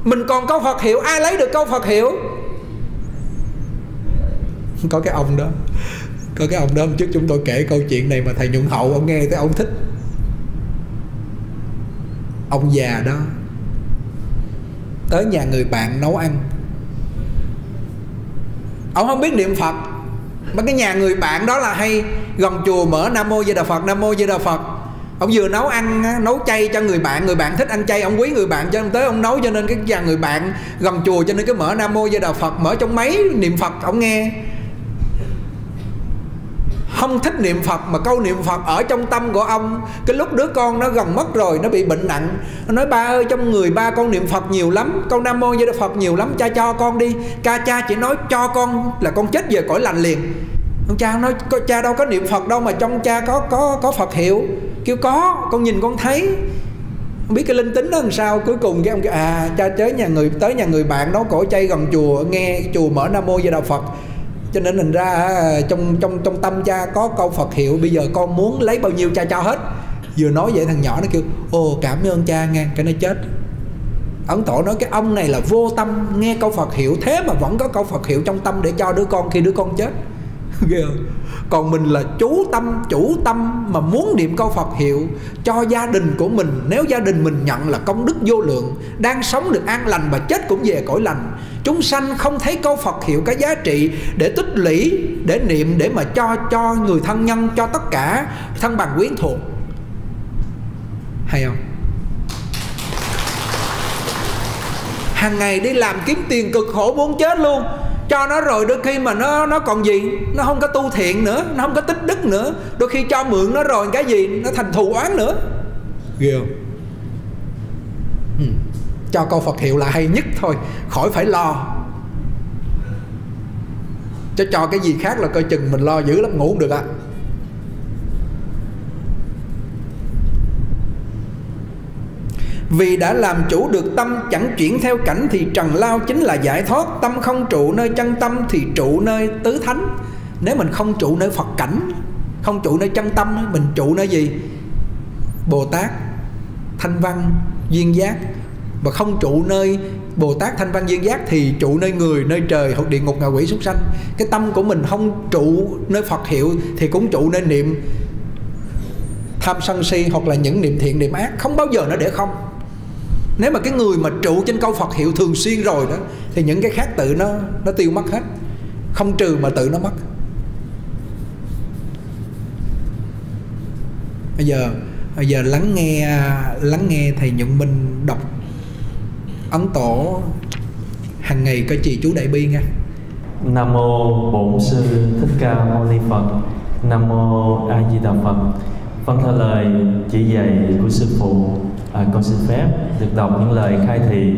mình còn câu Phật hiệu, ai lấy được câu Phật hiệu. Có cái ông đó, có cái ông đó hôm trước chúng tôi kể câu chuyện này mà thầy Nhuận Hậu ông nghe tới ông thích. Ông già đó tới nhà người bạn nấu ăn, ông không biết niệm Phật, mà cái nhà người bạn đó là hay gần chùa mở Nam Mô Di Đà Phật, Nam Mô Di Đà Phật. Ông vừa nấu ăn, nấu chay cho người bạn, người bạn thích ăn chay, ông quý người bạn cho ông tới ông nấu, cho nên cái nhà người bạn gần chùa, cho nên cái mở Nam Mô Di Đà Phật, mở trong máy niệm Phật ông nghe. Không thích niệm Phật mà câu niệm Phật ở trong tâm của ông. Cái lúc đứa con nó gần mất rồi, nó bị bệnh nặng, nó nói: ba ơi, trong người ba con niệm Phật nhiều lắm, câu Nam Mô Di Đà Phật nhiều lắm, cha cho con đi. Ca cha chỉ nói cho con là con chết về cõi lành liền. Ông cha nói: cha đâu có niệm Phật đâu mà trong cha có có có Phật hiệu. Kêu có, con nhìn con thấy. không biết cái linh tính đó làm sao. Cuối cùng cái ông kia, à cha tới nhà người tới nhà người bạn nấu cổ chay gần chùa, nghe chùa mở Nam Mô Di Đà Phật, cho nên thành ra trong trong trong tâm cha có câu Phật hiệu, bây giờ con muốn lấy bao nhiêu cha cho hết. Vừa nói vậy thằng nhỏ nó kêu ồ cảm ơn cha nghe, cái nó chết. Ấn Tổ nói cái ông này là vô tâm, nghe câu Phật hiệu thế mà vẫn có câu Phật hiệu trong tâm để cho đứa con khi đứa con chết. Còn mình là chú tâm, chủ tâm mà muốn niệm câu Phật hiệu cho gia đình của mình. Nếu gia đình mình nhận là công đức vô lượng, đang sống được an lành và chết cũng về cõi lành. Chúng sanh không thấy câu Phật hiệu cái giá trị để tích lũy, để niệm, để mà cho cho người thân nhân, cho tất cả thân bằng quyến thuộc. Hay không? Hàng ngày đi làm kiếm tiền cực khổ muốn chết luôn, cho nó rồi đôi khi mà nó nó còn gì, nó không có tu thiện nữa, nó không có tích đức nữa. Đôi khi cho mượn nó rồi cái gì nó thành thù oán nữa. Ghê không? Ừ. Cho câu Phật hiệu là hay nhất thôi, khỏi phải lo. Cho cho cái gì khác là coi chừng mình lo dữ lắm, ngủ không được ạ. À. Vì đã làm chủ được tâm chẳng chuyển theo cảnh thì trần lao chính là giải thoát. Tâm không trụ nơi chân tâm thì trụ nơi tứ thánh. Nếu mình không trụ nơi Phật cảnh, không trụ nơi chân tâm, mình trụ nơi gì? Bồ Tát, Thanh Văn, Duyên Giác. Và không trụ nơi Bồ Tát, Thanh Văn, Duyên Giác thì trụ nơi người, nơi trời, hoặc địa ngục, ngạ quỷ, súc sanh. Cái tâm của mình không trụ nơi Phật hiệu thì cũng trụ nơi niệm tham sân si, hoặc là những niệm thiện, niệm ác. Không bao giờ nó để không. Nếu mà cái người mà trụ trên câu Phật hiệu thường xuyên rồi đó thì những cái khác tự nó nó tiêu mất hết. Không trừ mà tự nó mất. Bây giờ bây giờ lắng nghe lắng nghe thầy Nhuận Minh đọc Ấn Tổ hàng ngày, coi trì chú Đại Bi nha. Nam Mô Bổn Sư Thích Ca Mâu Ni Phật. Nam Mô A Di Đà Phật. Vâng, theo lời chỉ dạy của sư phụ, à, con xin phép được đọc những lời khai thị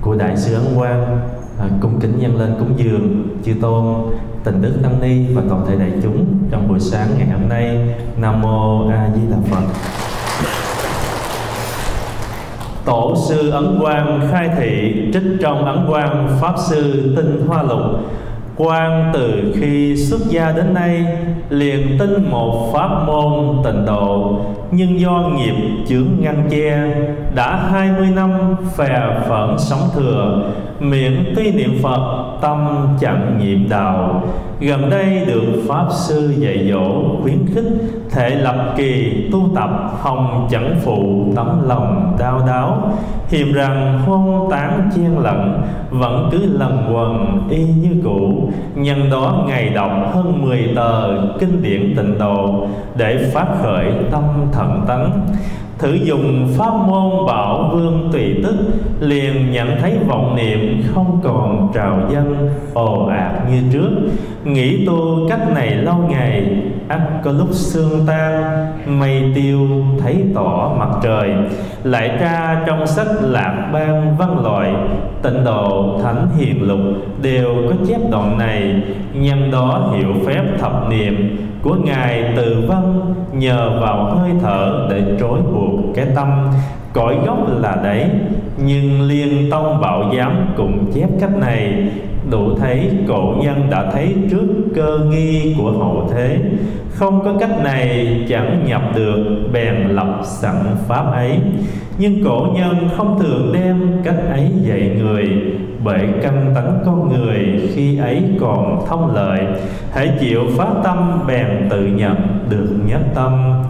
của Đại sư Ấn Quang, à, cung kính dâng lên cúng dường chư tôn, tình đức tăng ni và toàn thể đại chúng trong buổi sáng ngày hôm nay. Nam Mô A Di Đà Phật. Tổ sư Ấn Quang khai thị trích trong Ấn Quang Pháp Sư Tinh Hoa Lục. Quang từ khi xuất gia đến nay liền tin một pháp môn tịnh độ, nhưng do nghiệp chướng ngăn che, đã hai mươi năm phè phẫn sống thừa, miệng tuy niệm Phật tâm chẳng nhiễm đạo. Gần đây được Pháp Sư dạy dỗ khuyến khích, thể lập kỳ tu tập hồng chẳng phụ tấm lòng đau đáo. Hiềm rằng hôn tán chen lẫn, vẫn cứ lầm quần y như cũ. Nhân đó ngày đọc hơn mười tờ kinh điển tịnh độ, để phát khởi tâm thận tấn. Thử dùng pháp môn Bảo Vương Tùy Tức, liền nhận thấy vọng niệm không còn trào dâng ồ ạt như trước. Nghĩ tu cách này lâu ngày, ắt có lúc sương tan mây tiêu thấy tỏ mặt trời. Lại tra trong sách Lạc Ban Văn Loại, Tịnh Độ Thánh Hiền Lục đều có chép đoạn này. Nhân đó hiểu phép thập niệm của Ngài Từ Văn, nhờ vào hơi thở để trói buộc cái tâm, cõi gốc là đấy. Nhưng Liên Tông Bảo Giám cũng chép cách này, đủ thấy cổ nhân đã thấy trước cơ nghi của hậu thế, không có cách này chẳng nhập được, bèn lập sẵn pháp ấy. Nhưng cổ nhân không thường đem cách ấy dạy người, bởi căn tánh con người khi ấy còn thông lợi, hãy chịu phá tâm bèn tự nhận được nhất tâm.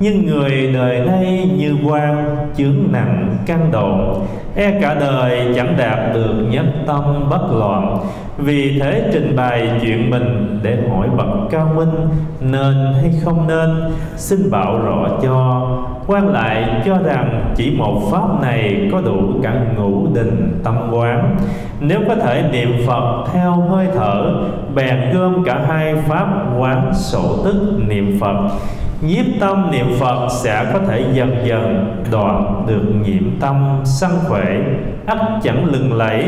Nhưng người đời nay như quan chướng nặng căn độn, e cả đời chẳng đạt được nhất tâm bất loạn. Vì thế trình bày chuyện mình để hỏi bậc cao minh, nên hay không nên, xin bảo rõ cho. Quan lại cho rằng chỉ một pháp này có đủ cả ngũ định tâm quán. Nếu có thể niệm Phật theo hơi thở, bèn gom cả hai pháp quán sổ tức niệm Phật. Nhiếp tâm niệm Phật sẽ có thể dần dần đoạn được nhiễm tâm sân khỏe, ắt chẳng lừng lẫy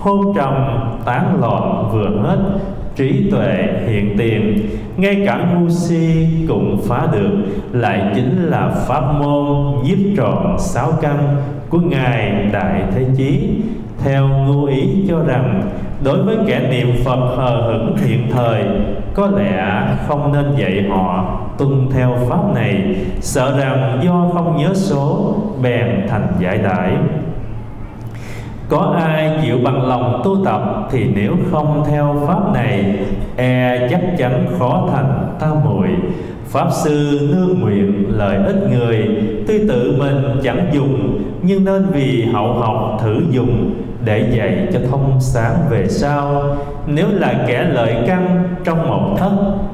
hôn trầm tán loạn vừa hết, trí tuệ hiện tiền, ngay cả ngu si cũng phá được, lại chính là pháp môn nhiếp trọn sáu căn của Ngài Đại Thế Chí. Theo ngu ý cho rằng, đối với kẻ niệm Phật hờ hững hiện thời, có lẽ không nên dạy họ tuân theo pháp này, sợ rằng do không nhớ số bèn thành giải đãi. Có ai chịu bằng lòng tu tập thì nếu không theo pháp này, e chắc chắn khó thành tam muội. Pháp sư nương nguyện lợi ích người, tuy tự mình chẳng dùng, nhưng nên vì hậu học thử dùng, để dạy cho thông sáng về sau. Nếu là kẻ lợi căn, trong một thất,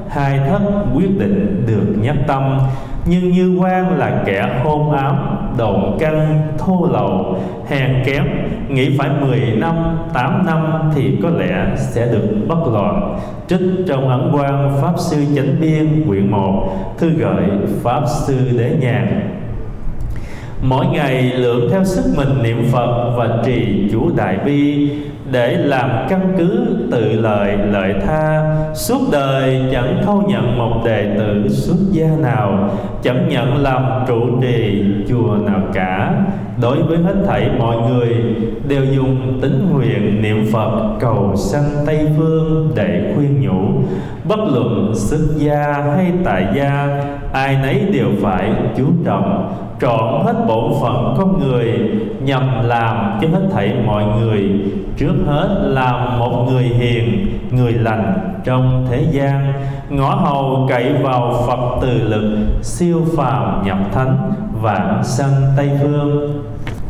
hai thất quyết định được nhất tâm. Nhưng như Quan là kẻ hôn ám, độn căng, thô lậu, hèn kém, nghĩ phải mười năm, tám năm thì có lẽ sẽ được bất loạn. Trích trong Ấn Quang Pháp Sư Chánh Biên quyển một, thư gợi Pháp Sư Đế Nhàn. Mỗi ngày lượng theo sức mình niệm Phật và trì chú Đại Bi, để làm căn cứ tự lợi lợi tha. Suốt đời chẳng thâu nhận một đệ tử xuất gia nào, chẳng nhận làm trụ trì chùa nào cả. Đối với hết thảy mọi người đều dùng tín nguyện niệm Phật cầu sanh Tây Phương để khuyên nhủ. Bất luận xuất gia hay tại gia, ai nấy đều phải chú trọng trọn hết bổn phận con người, nhằm làm cho hết thảy mọi người, trước hết làm một người hiền, người lành trong thế gian. Ngõ hầu cậy vào Phật từ lực, siêu phàm nhập thánh, vãng sanh Tây Phương.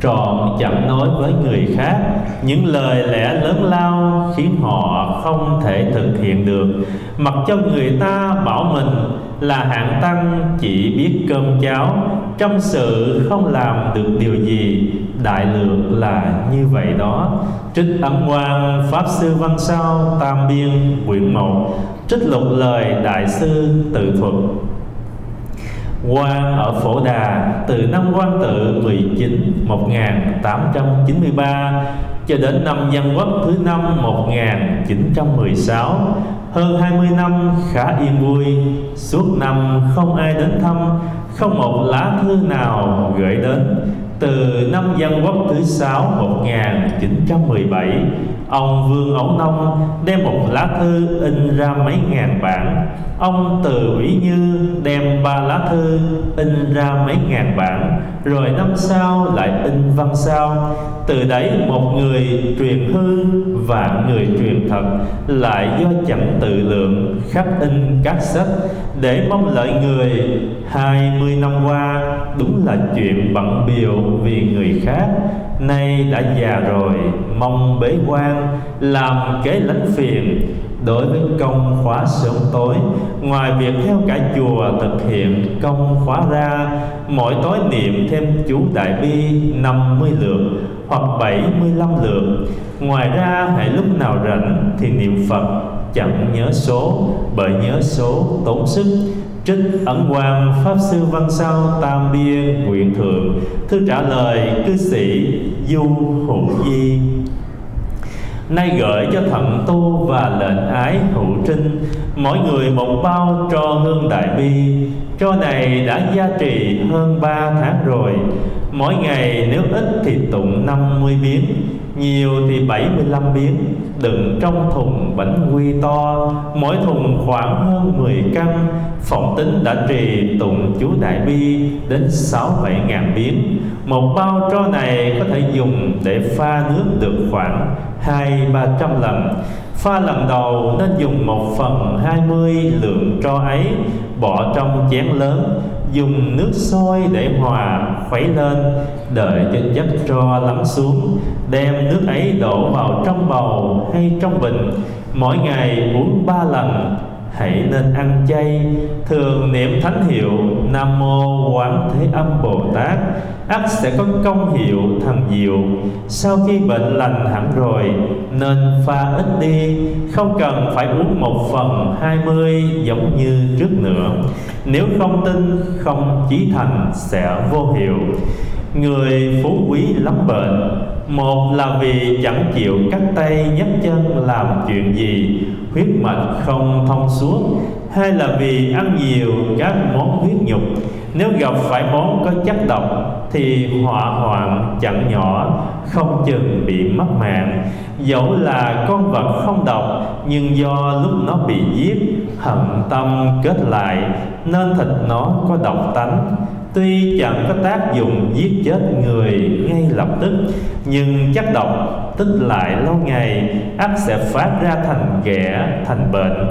Trọn chẳng nói với người khác những lời lẽ lớn lao khiến họ không thể thực hiện được, mặc cho người ta bảo mình là hạng tăng chỉ biết cơm cháo, trong sự không làm được điều gì. Đại lược là như vậy đó. Trích Ấn Quang Pháp Sư Văn Sao Tam Biên quyển một, trích lục lời Đại sư Tự Thuật. Quan ở Phổ Đà từ năm Quan Tự mười chín một nghìn tám trăm chín mươi ba cho đến năm Dân Quốc thứ năm một nghìn chín trăm mười sáu, hơn hai mươi năm khá yên vui. Suốt năm không ai đến thăm, không một lá thư nào gửi đến. Từ năm Dân Quốc thứ sáu một nghìn chín trăm mười bảy, ông Vương Ấu Nông đem một lá thư in ra mấy ngàn bản. Ông Từ Ủy Như đem ba lá thư in ra mấy ngàn bản, rồi năm sau lại in văn sao. Từ đấy một người truyền hư và người truyền thật, lại do chẳng tự lượng khắc in các sách để mong lợi người. Hai mươi năm qua đúng là chuyện bận bịu vì người khác. Nay đã già rồi, mong bế quan làm kế lãnh phiền. Đối với công khóa sớm tối, ngoài việc theo cả chùa thực hiện công khóa ra, mỗi tối niệm thêm chú Đại Bi năm mươi lượt hoặc bảy mươi lăm lượt. Ngoài ra hãy lúc nào rảnh thì niệm Phật, chẳng nhớ số, bởi nhớ số tốn sức. Trích Ấn Quang Pháp Sư Văn Sao Tam Biên nguyện thượng, thư trả lời cư sĩ Du Hữu Di. Nay gửi cho thận tu và lệnh ái hữu trinh, mỗi người một bao tro hương Đại Bi. Tro này đã gia trì hơn ba tháng rồi. Mỗi ngày nếu ít thì tụng năm mươi biến, nhiều thì bảy mươi lăm biến, đựng trong thùng bánh quy to, mỗi thùng khoảng hơn mười căn. Phỏng tính đã trì tụng chú Đại Bi đến sáu bảy ngàn biến. Một bao tro này có thể dùng để pha nước được khoảng hai ba trăm lần. Pha lần đầu nên dùng một phần hai mươi lượng tro ấy, bỏ trong chén lớn, dùng nước sôi để hòa, khuấy lên, đợi cho chất tro lắng xuống, đem nước ấy đổ vào trong bầu hay trong bình. Mỗi ngày uống ba lần. Hãy nên ăn chay, thường niệm thánh hiệu Nam Mô Quán Thế Âm Bồ Tát, ắt sẽ có công hiệu thần diệu. Sau khi bệnh lành hẳn rồi nên pha ít đi, không cần phải uống một phần hai mươi giống như trước nữa. Nếu không tin, không chí thành sẽ vô hiệu. Người phú quý lắm bệnh, một là vì chẳng chịu cắt tay nhấc chân làm chuyện gì, huyết mạch không thông suốt. Hai là vì ăn nhiều các món huyết nhục, nếu gặp phải món có chất độc thì họa hoạn chẳng nhỏ, không chừng bị mất mạng. Dẫu là con vật không độc, nhưng do lúc nó bị giết, hận tâm kết lại nên thịt nó có độc tánh. Tuy chẳng có tác dụng giết chết người ngay lập tức, nhưng chất độc tích lại lâu ngày, ắt sẽ phát ra thành ghẻ, thành bệnh.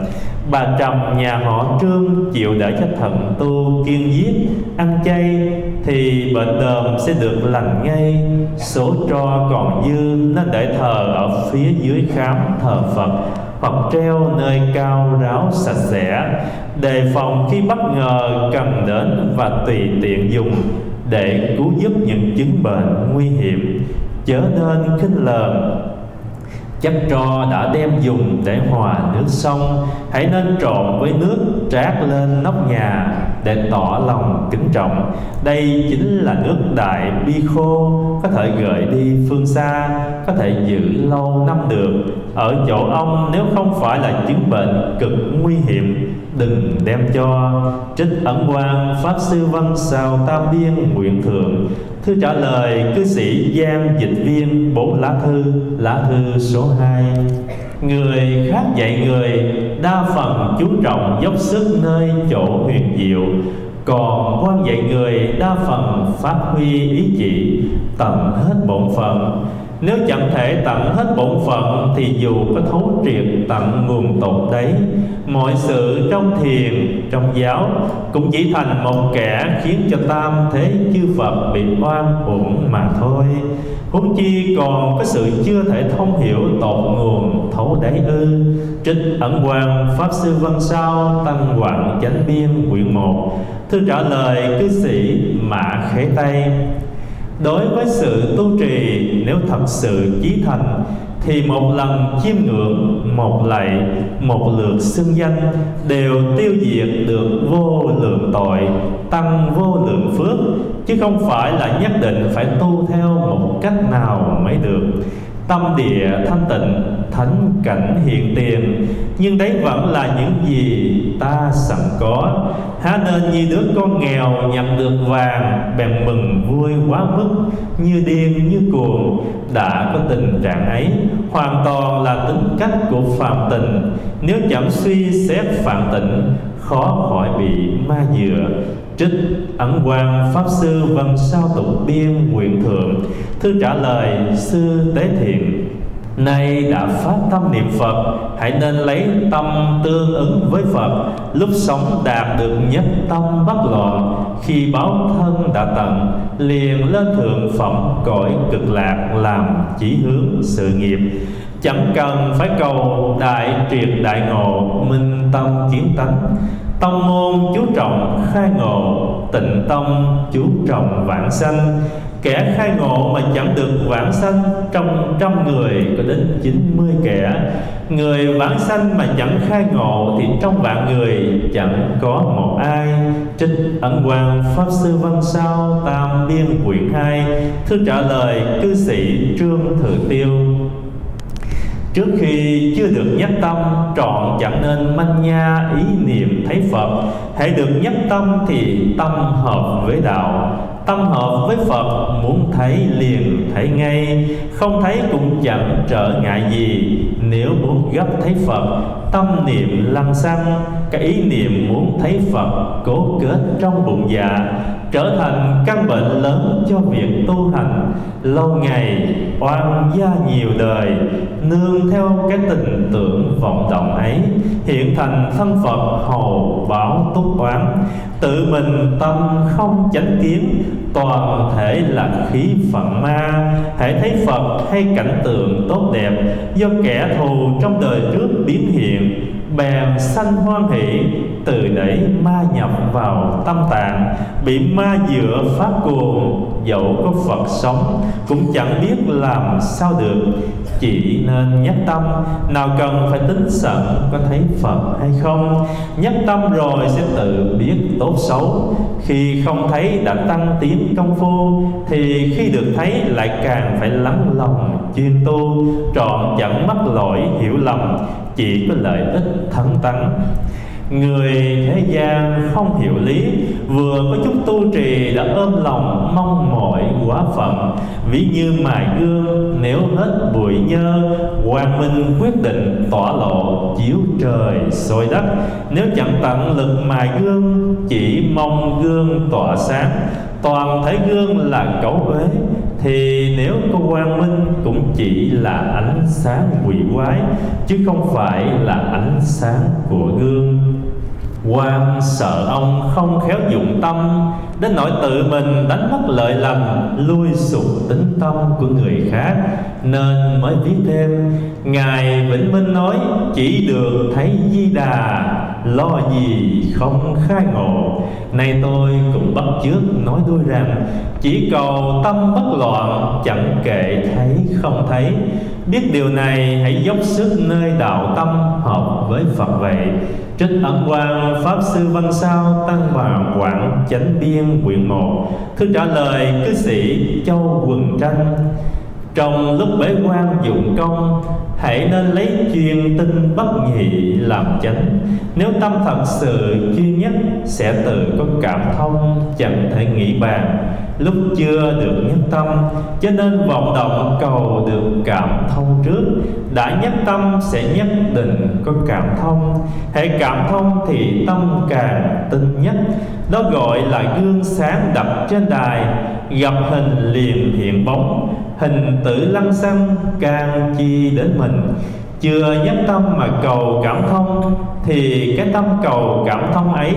Bà Trầm nhà họ Trương chịu đỡ cho thận tu kiêng giết, ăn chay thì bệnh đờm sẽ được lành ngay. Số tro còn dư nên để thờ ở phía dưới khám thờ Phật, hoặc treo nơi cao ráo sạch sẽ, đề phòng khi bất ngờ cầm đến và tùy tiện dùng để cứu giúp những chứng bệnh nguy hiểm. Chớ nên khinh lờn chất tro đã đem dùng để hòa nước sông, hãy nên trộn với nước trát lên nóc nhà để tỏ lòng kính trọng. Đây chính là nước đại bi khô, có thể gửi đi phương xa, có thể giữ lâu năm được. Ở chỗ ông nếu không phải là chứng bệnh cực nguy hiểm, đừng đem cho. Trích Ấn Quang Pháp Sư Văn Sao Tam Biên Nguyện Thượng, thư trả lời cư sĩ Giang Dịch Viên, bốn lá thư, lá thư số hai. Người khác dạy người, đa phần chú trọng dốc sức nơi chỗ huyền diệu, còn quan dạy người đa phần phát huy ý chỉ, tận hết bổn phận. Nếu chẳng thể tận hết bổn phận thì dù có thấu triệt tận nguồn tột đấy, mọi sự trong thiền, trong giáo cũng chỉ thành một kẻ khiến cho tam thế chư Phật bị oan uổng mà thôi. Huống chi còn có sự chưa thể thông hiểu tột nguồn thấu đáy ư. Trích Ẩn Quang Pháp Sư Văn Sao Tăng Quảng Chánh Biên Quyển một, thư trả lời cư sĩ Mã Khế Tây. Đối với sự tu trì, nếu thật sự chí thành thì một lần chiêm ngưỡng, một lạy, một lượt xưng danh đều tiêu diệt được vô lượng tội, tăng vô lượng phước, chứ không phải là nhất định phải tu theo một cách nào mới được. Tâm địa thanh tịnh, thánh cảnh hiện tiền, nhưng đấy vẫn là những gì ta sẵn có. Há nên như đứa con nghèo nhặt được vàng bèn mừng vui quá mức, như điên như cuồng. Đã có tình trạng ấy, hoàn toàn là tính cách của phàm tình. Nếu chẳng suy xét phàm tình, khó khỏi bị ma dựa. Trích Ẩn Quang Pháp Sư Văn Sao Tụng Biên Nguyện Thượng, thư trả lời Sư Tế Thiện. Nay đã phát tâm niệm Phật, hãy nên lấy tâm tương ứng với Phật. Lúc sống đạt được nhất tâm bất loạn, khi báo thân đã tận, liền lên thượng phẩm cõi cực lạc làm chỉ hướng sự nghiệp. Chẳng cần phải cầu đại triệt đại ngộ, minh tâm kiến tánh. Tông môn chú trọng khai ngộ, tịnh tông chú trọng vãng sanh. Kẻ khai ngộ mà chẳng được vãng sanh, trong trăm người có đến chín mươi kẻ. Người vãng sanh mà chẳng khai ngộ thì trong vạn người chẳng có một ai. Trích Ẩn Quang Pháp Sư Văn Sao Tam Biên Quyển hai, thư trả lời cư sĩ Trương Thử Tiêu. Trước khi chưa được nhất tâm, trọn chẳng nên manh nha ý niệm thấy Phật. Hãy được nhất tâm thì tâm hợp với đạo, tâm hợp với Phật, muốn thấy liền thấy ngay, không thấy cũng chẳng trở ngại gì. Nếu muốn gấp thấy Phật, tâm niệm lăng xăng, cái ý niệm muốn thấy Phật cố kết trong bụng dạ, trở thành căn bệnh lớn cho việc tu hành. Lâu ngày oan gia nhiều đời, nương theo cái tình tưởng vọng động ấy, hiện thành thân Phật hầu báo túc oán. Tự mình tâm không chánh kiến, toàn thể là khí phận ma. Hãy thấy Phật hay cảnh tượng tốt đẹp do kẻ thù trong đời trước biến hiện, bèn sanh hoan hỷ, từ đẩy ma nhập vào tâm tạng, bị ma dựa phát cuồng, dẫu có Phật sống cũng chẳng biết làm sao được. Chỉ nên nhất tâm, nào cần phải tính sẵn có thấy Phật hay không. Nhất tâm rồi sẽ tự biết tốt xấu. Khi không thấy đã tăng tiến công phu, thì khi được thấy lại càng phải lắng lòng chuyên tu, trọn chẳng mắc lỗi hiểu lầm, chỉ có lợi ích thân tấn. Người thế gian không hiểu lý, vừa có chút tu trì đã ôm lòng mong mỏi quá phận. Ví như mài gương, nếu hết bụi nhơ, quang minh quyết định tỏa lộ, chiếu trời soi đất. Nếu chẳng tận lực mài gương, chỉ mong gương tỏa sáng, toàn thấy gương là cấu uế, thì nếu có quang minh cũng chỉ là ánh sáng quỷ quái, chứ không phải là ánh sáng của gương. Quan sợ ông không khéo dụng tâm, đến nỗi tự mình đánh mất lợi lành, lui sụp tính tâm của người khác, nên mới viết thêm. Ngài Vĩnh Minh nói, chỉ được thấy Di Đà, lo gì không khai ngộ. Nay tôi cũng bắt chước nói đuôi rằng, chỉ cầu tâm bất loạn, chẳng kệ thấy không thấy. Biết điều này hãy dốc sức nơi đạo tâm, hợp với Phật vậy. Trích Ấn Quang Pháp Sư Văn Sao Tăng Bà Quảng Chánh Biên quyển một. Thư trả lời cư sĩ Châu Quần Tranh. Trong lúc bế quan dụng công, hãy nên lấy chuyên tinh bất nhị làm chánh. Nếu tâm thật sự chuyên nhất, sẽ tự có cảm thông, chẳng thể nghĩ bàn. Lúc chưa được nhất tâm, cho nên vọng động cầu được cảm thông trước. Đã nhất tâm sẽ nhất định có cảm thông. Hãy cảm thông thì tâm càng tinh nhất. Đó gọi là gương sáng đập trên đài, gặp hình liền hiện bóng. Hình tự lăng xăng, càng chi đến mình. Chưa nhất tâm mà cầu cảm thông, thì cái tâm cầu cảm thông ấy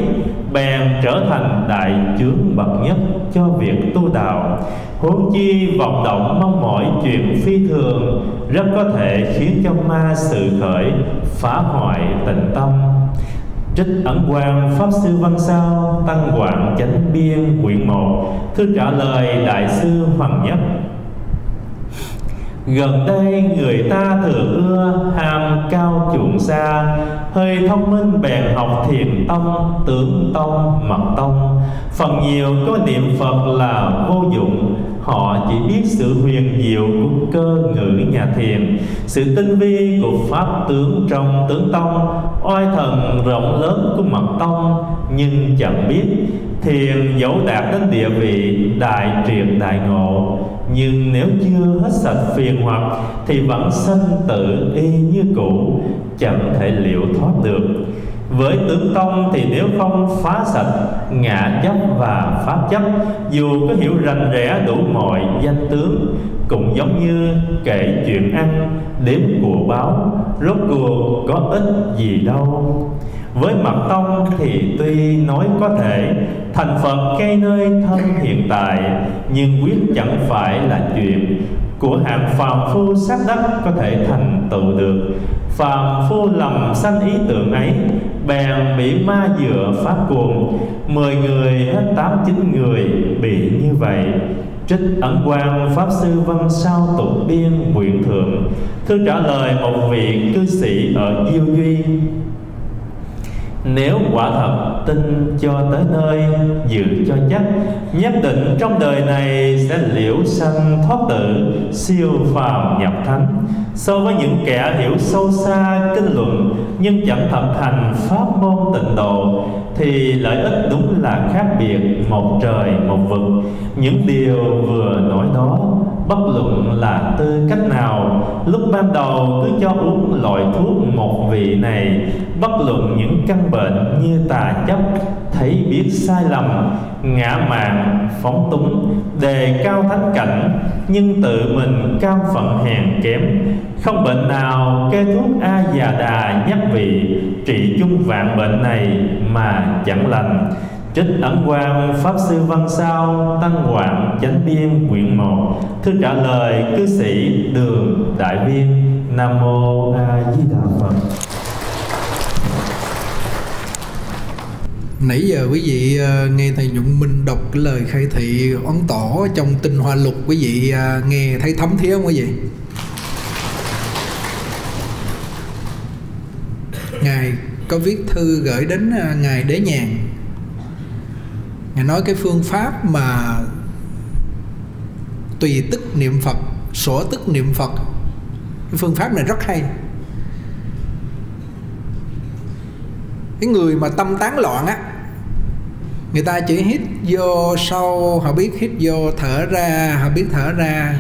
bèn trở thành đại chướng bậc nhất cho việc tu đạo. Huống chi vọng động mong mỏi chuyện phi thường, rất có thể khiến cho ma sự khởi, phá hoại tình tâm. Trích Ấn Quang Pháp Sư Văn Sao Tăng Quảng Chánh Biên quyển một. Thư trả lời Đại sư Hoàng Nhất. Gần đây người ta thường ưa ham cao chuộng xa, hơi thông minh bèn học thiền tông, tướng tông, mật tông. Phần nhiều có niệm Phật là vô dụng, họ chỉ biết sự huyền diệu của cơ ngữ nhà thiền, sự tinh vi của pháp tướng trong tướng tông, oai thần rộng lớn của mật tông, nhưng chẳng biết. Thiền dẫu đạt đến địa vị đại triệt đại ngộ, nhưng nếu chưa hết sạch phiền hoặc, thì vẫn sanh tự y như cũ, chẳng thể liệu thoát được. Với tướng tông thì nếu không phá sạch ngã chấp và pháp chấp, dù có hiểu rành rẽ đủ mọi danh tướng, cũng giống như kể chuyện ăn, đếm của báo, rốt cuộc có ích gì đâu. Với mật tông thì tuy nói có thể thành Phật cây nơi thân hiện tại, nhưng quyết chẳng phải là chuyện của hạng phàm phu sát đất có thể thành tựu được. Phàm phu lầm sanh ý tưởng ấy, bèn bị ma dựa phát cuồng. Mười người hết tám chín người bị như vậy. Trích Ấn Quang Pháp Sư Văn Sao Tục Biên Nguyện Thượng. Thư trả lời một vị cư sĩ ở Diêu Duy. Nếu quả thật tin cho tới nơi, dự cho chắc, nhất định trong đời này sẽ liễu sanh thoát tự, siêu phàm nhập thánh. So với những kẻ hiểu sâu xa kinh luận nhưng chẳng thật hành pháp môn tịnh độ, thì lợi ích đúng là khác biệt một trời một vực. Những điều vừa nói đó, bất luận là tư cách nào, lúc ban đầu cứ cho uống loại thuốc một vị này, bất luận những căn bệnh như tà chấp, thấy biết sai lầm, ngã mạn, phóng túng, đề cao thánh cảnh, nhưng tự mình cao phận hèn kém. Không bệnh nào kê thuốc A Già Đà nhắc vị, trị chung vạn bệnh này mà chẳng lành. Trích Ấn Quang Pháp Sư Văn Sao Tăng Quảng Chánh Biên quyển một. Thư trả lời cư sĩ Đường Đại Viên. Nam Mô A Di Đà Phật. Nãy giờ quý vị nghe thầy Nhuận Minh đọc cái lời khai thị Ấn Tổ trong Tinh Hoa Lục, quý vị nghe thấy thấm thía không quý vị? Ngài có viết thư gửi đến Ngài Đế Nhàn. Ngài nói cái phương pháp mà tùy tức niệm Phật, sổ tức niệm Phật, cái phương pháp này rất hay. Cái người mà tâm tán loạn á, người ta chỉ hít vô sâu, họ biết hít vô, thở ra, họ biết thở ra.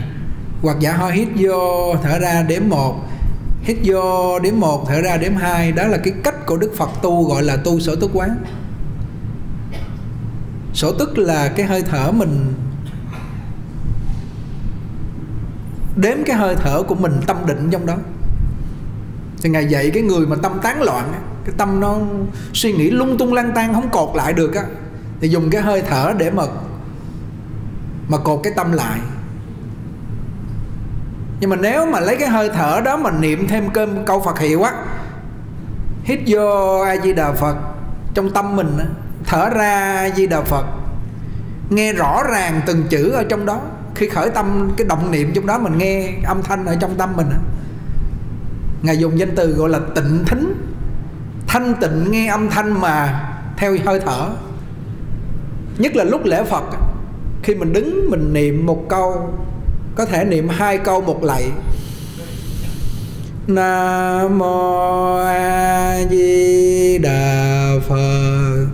Hoặc giả họ hít vô, thở ra đếm một, hít vô đếm một, thở ra đếm hai. Đó là cái cách của Đức Phật tu, gọi là tu sổ tức quán. Sổ tức là cái hơi thở mình, đếm cái hơi thở của mình, tâm định trong đó. Thì Ngài dạy cái người mà tâm tán loạn, cái tâm nó suy nghĩ lung tung lang tang không cột lại được á, thì dùng cái hơi thở để mà mà cột cái tâm lại. Nhưng mà nếu mà lấy cái hơi thở đó mà niệm thêm cơm câu Phật hiệu á, hít vô A Di Đà Phật trong tâm mình, thở ra A Di Đà Phật, nghe rõ ràng từng chữ ở trong đó. Khi khởi tâm cái động niệm trong đó, mình nghe âm thanh ở trong tâm mình. Ngài dùng danh từ gọi là tịnh thính, thanh tịnh nghe âm thanh mà theo hơi thở. Nhất là lúc lễ Phật, khi mình đứng mình niệm một câu, có thể niệm hai câu một lạy, Nam Mô A Di Đà Phật,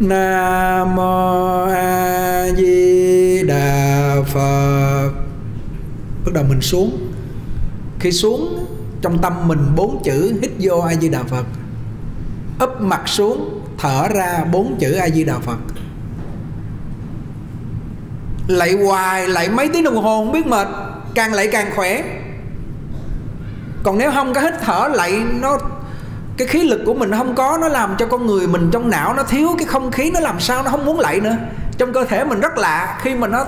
Nam Mô A Di Đà Phật. Bắt đầu mình xuống. Khi xuống, trong tâm mình bốn chữ hít vô A Di Đà Phật, úp mặt xuống, thở ra bốn chữ A Di Đà Phật. Lạy hoài, lạy mấy tiếng đồng hồ không biết mệt, càng lạy càng khỏe. Còn nếu không có hít thở lạy, nó cái khí lực của mình không có, nó làm cho con người mình trong não nó thiếu cái không khí, nó làm sao nó không muốn lạy nữa. Trong cơ thể mình rất lạ, khi mà nó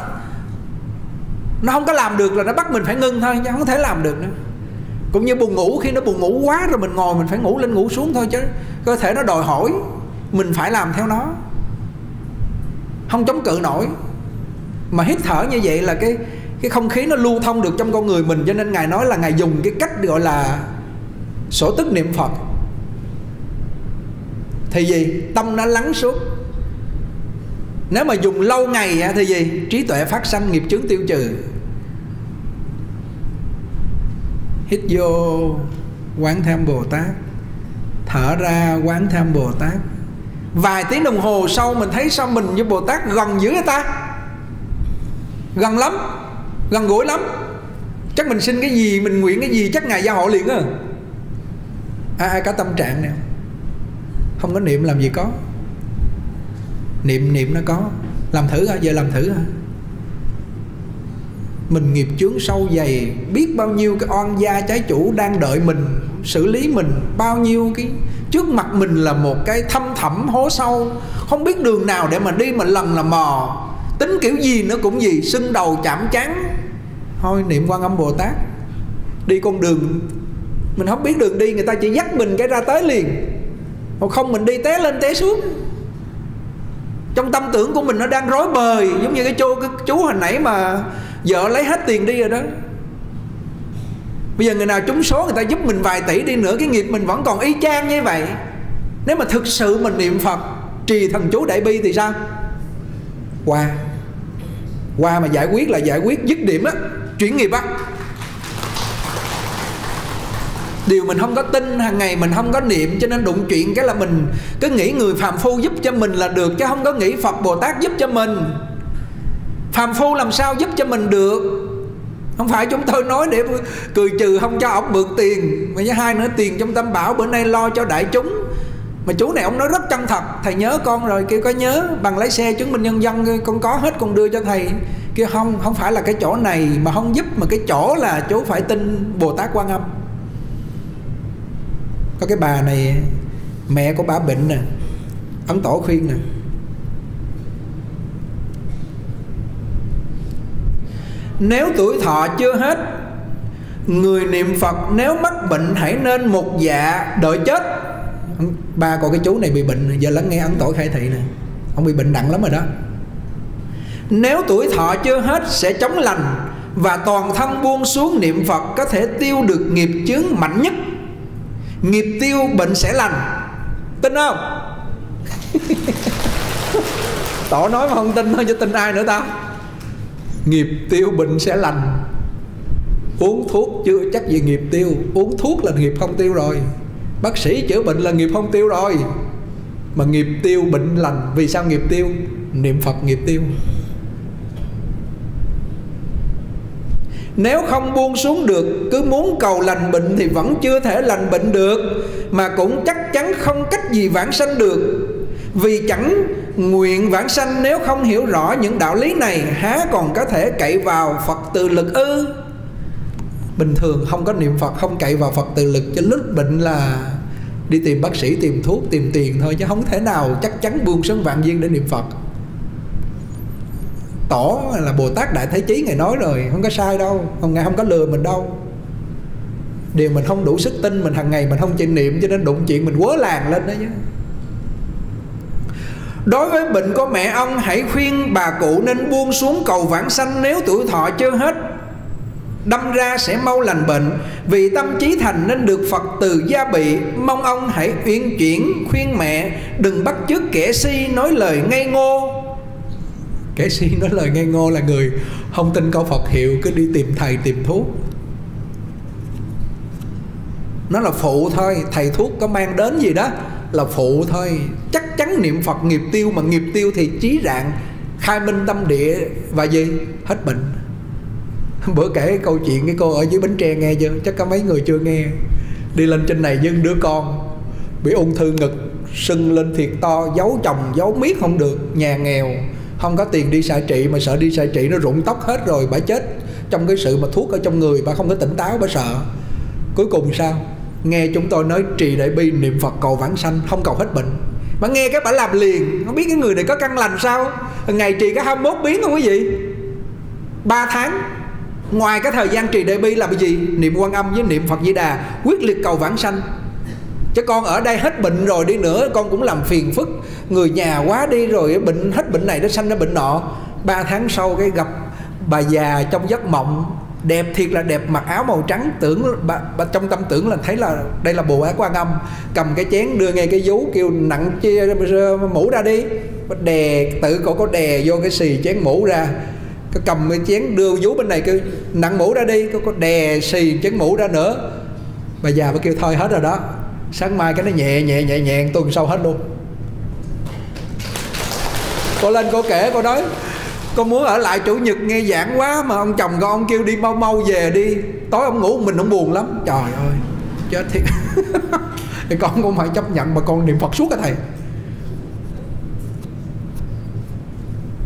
nó không có làm được là nó bắt mình phải ngưng thôi, chứ không thể làm được nữa. Cũng như buồn ngủ, khi nó buồn ngủ quá rồi mình ngồi mình phải ngủ lên ngủ xuống thôi, chứ cơ thể nó đòi hỏi mình phải làm theo nó, không chống cự nổi. Mà hít thở như vậy là cái cái không khí nó lưu thông được trong con người mình, cho nên Ngài nói là Ngài dùng cái cách gọi là sổ tức niệm Phật. Thì gì? Tâm nó lắng xuống. Nếu mà dùng lâu ngày thì gì? Trí tuệ phát sanh, nghiệp chướng tiêu trừ. Hít vô Quán Tham Bồ Tát, thở ra Quán Tham Bồ Tát. Vài tiếng đồng hồ sau mình thấy sao mình với Bồ Tát gần dữ ta, gần lắm, gần gũi lắm. Chắc mình xin cái gì, mình nguyện cái gì chắc Ngài gia hộ liền á. À, ai có tâm trạng nè, không có niệm làm gì có. Niệm niệm nó có. Làm thử hả? Giờ làm thử hả? Mình nghiệp chướng sâu dày, biết bao nhiêu cái oan gia trái chủ đang đợi mình, xử lý mình. Bao nhiêu cái trước mặt mình là một cái thâm thẳm hố sâu, không biết đường nào để mà đi, mà lần là mò. Tính kiểu gì nữa cũng gì, sưng đầu chạm trán. Thôi niệm Quan Âm Bồ Tát. Đi con đường mình không biết đường đi, người ta chỉ dắt mình cái ra tới liền. Còn không mình đi té lên té xuống. Trong tâm tưởng của mình nó đang rối bời, giống như cái chú, cái chú hồi nãy mà vợ lấy hết tiền đi rồi đó. Bây giờ người nào trúng số người ta giúp mình vài tỷ đi nữa, cái nghiệp mình vẫn còn y chang như vậy. Nếu mà thực sự mình niệm Phật, trì thần chú đại bi thì sao? Qua Qua mà giải quyết là giải quyết dứt điểm á, chuyển nghiệp á. Điều mình không có tin, hàng ngày mình không có niệm, cho nên đụng chuyện cái là mình cứ nghĩ người phàm phu giúp cho mình là được, chứ không có nghĩ Phật Bồ Tát giúp cho mình. Phàm phu làm sao giúp cho mình được? Không phải chúng tôi nói để cười trừ không cho ổng mượn tiền, mà với hai nữa tiền trong tâm bảo bữa nay lo cho đại chúng. Mà chú này ông nói rất chân thật, thầy nhớ con rồi, kêu có nhớ, bằng lái xe chứng minh nhân dân con có hết con đưa cho thầy. Kêu không, không phải là cái chỗ này mà không giúp, mà cái chỗ là chú phải tin Bồ Tát Quan Âm. Có cái bà này, mẹ của bà bệnh nè, Ấn Tổ khuyên nè, nếu tuổi thọ chưa hết, người niệm Phật nếu mắc bệnh hãy nên một dạ đợi chết. ba coi cái chú này bị bệnh, giờ lắng nghe Ấn Tổ khai thị nè, ông bị bệnh nặng lắm rồi đó. Nếu tuổi thọ chưa hết sẽ chống lành, và toàn thân buông xuống niệm Phật có thể tiêu được nghiệp chướng mạnh nhất. Nghiệp tiêu bệnh sẽ lành. Tin không? Tổ nói mà không tin thôi chứ tin ai nữa ta. Nghiệp tiêu bệnh sẽ lành. Uống thuốc chưa chắc gì nghiệp tiêu. Uống thuốc là nghiệp không tiêu rồi. Bác sĩ chữa bệnh là nghiệp không tiêu rồi. Mà nghiệp tiêu bệnh lành. Vì sao nghiệp tiêu? Niệm Phật nghiệp tiêu. Nếu không buông xuống được, cứ muốn cầu lành bệnh thì vẫn chưa thể lành bệnh được, mà cũng chắc chắn không cách gì vãng sanh được. Vì chẳng nguyện vãng sanh, nếu không hiểu rõ những đạo lý này, há còn có thể cậy vào Phật tự lực ư? Bình thường không có niệm Phật, không cậy vào Phật tự lực, chứ lúc bệnh là đi tìm bác sĩ, tìm thuốc, tìm tiền thôi, chứ không thể nào chắc chắn buông xuống vạn duyên để niệm Phật. Tổ là Bồ Tát Đại Thế Chí, Ngài nói rồi, không có sai đâu, không, Ngài không có lừa mình đâu. Điều mình không đủ sức tin, mình hàng ngày mình không chịu niệm, cho nên đụng chuyện mình quớ làng lên đó chứ. Đối với bệnh của mẹ ông, hãy khuyên bà cụ nên buông xuống cầu vãng sanh, nếu tuổi thọ chưa hết, đâm ra sẽ mau lành bệnh. Vì tâm trí thành nên được Phật từ gia bị, mong ông hãy uyển chuyển khuyên mẹ đừng bắt chước kẻ si nói lời ngây ngô. Kẻ si nói lời ngây ngô là người không tin câu Phật hiệu, cứ đi tìm thầy tìm thuốc. Nó là phụ thôi, thầy thuốc có mang đến gì đó là phụ thôi. Chắc chắn niệm Phật nghiệp tiêu, mà nghiệp tiêu thì trí rạng, khai minh tâm địa và gì? Hết bệnh. Bữa kể câu chuyện cái cô ở dưới Bến Tre nghe chưa? Chắc có mấy người chưa nghe. Đi lên trên này với đứa con bị ung thư ngực, sưng lên thiệt to, giấu chồng giấu miết không được, nhà nghèo không có tiền đi xạ trị, mà sợ đi xạ trị nó rụng tóc hết rồi bà chết. Trong cái sự mà thuốc ở trong người bà không có tỉnh táo, bà sợ. Cuối cùng sao? Nghe chúng tôi nói trì đại bi niệm Phật cầu vãng sanh, không cầu hết bệnh. Bà nghe cái bà làm liền, không biết cái người này có căn lành sao. Ngày trì có hai mươi mốt biến không quý vị? ba tháng. Ngoài cái thời gian trì đại bi là cái gì? Niệm Quan Âm với niệm Phật Di Đà, quyết liệt cầu vãng sanh. Chứ con ở đây hết bệnh rồi đi nữa con cũng làm phiền phức người nhà quá đi, rồi bệnh hết bệnh này nó sanh nó bệnh nọ. Ba tháng sau cái gặp bà già trong giấc mộng, đẹp thiệt là đẹp, mặc áo màu trắng, tưởng bà, bà trong tâm tưởng là thấy là đây là Bồ Tát Quan Âm, cầm cái chén đưa ngay cái vú kêu nặng chia mũ ra đi, đè tự cổ có đè vô cái xì chén mũ ra, cầm cái chén đưa vú bên này kêu nặng mũ ra đi, có đè xì chén mũ ra nữa. Bà già bà kêu thôi hết rồi đó. Sáng mai cái nó nhẹ nhẹ nhẹ nhẹ, tuần sau hết luôn. Cô lên cô kể, cô nói con muốn ở lại chủ nhật nghe giảng quá, mà ông chồng con ông kêu đi mau mau về đi, tối ông ngủ mình ông buồn lắm. Trời ơi chết thiệt. Thì con cũng phải chấp nhận, mà con niệm Phật suốt á thầy.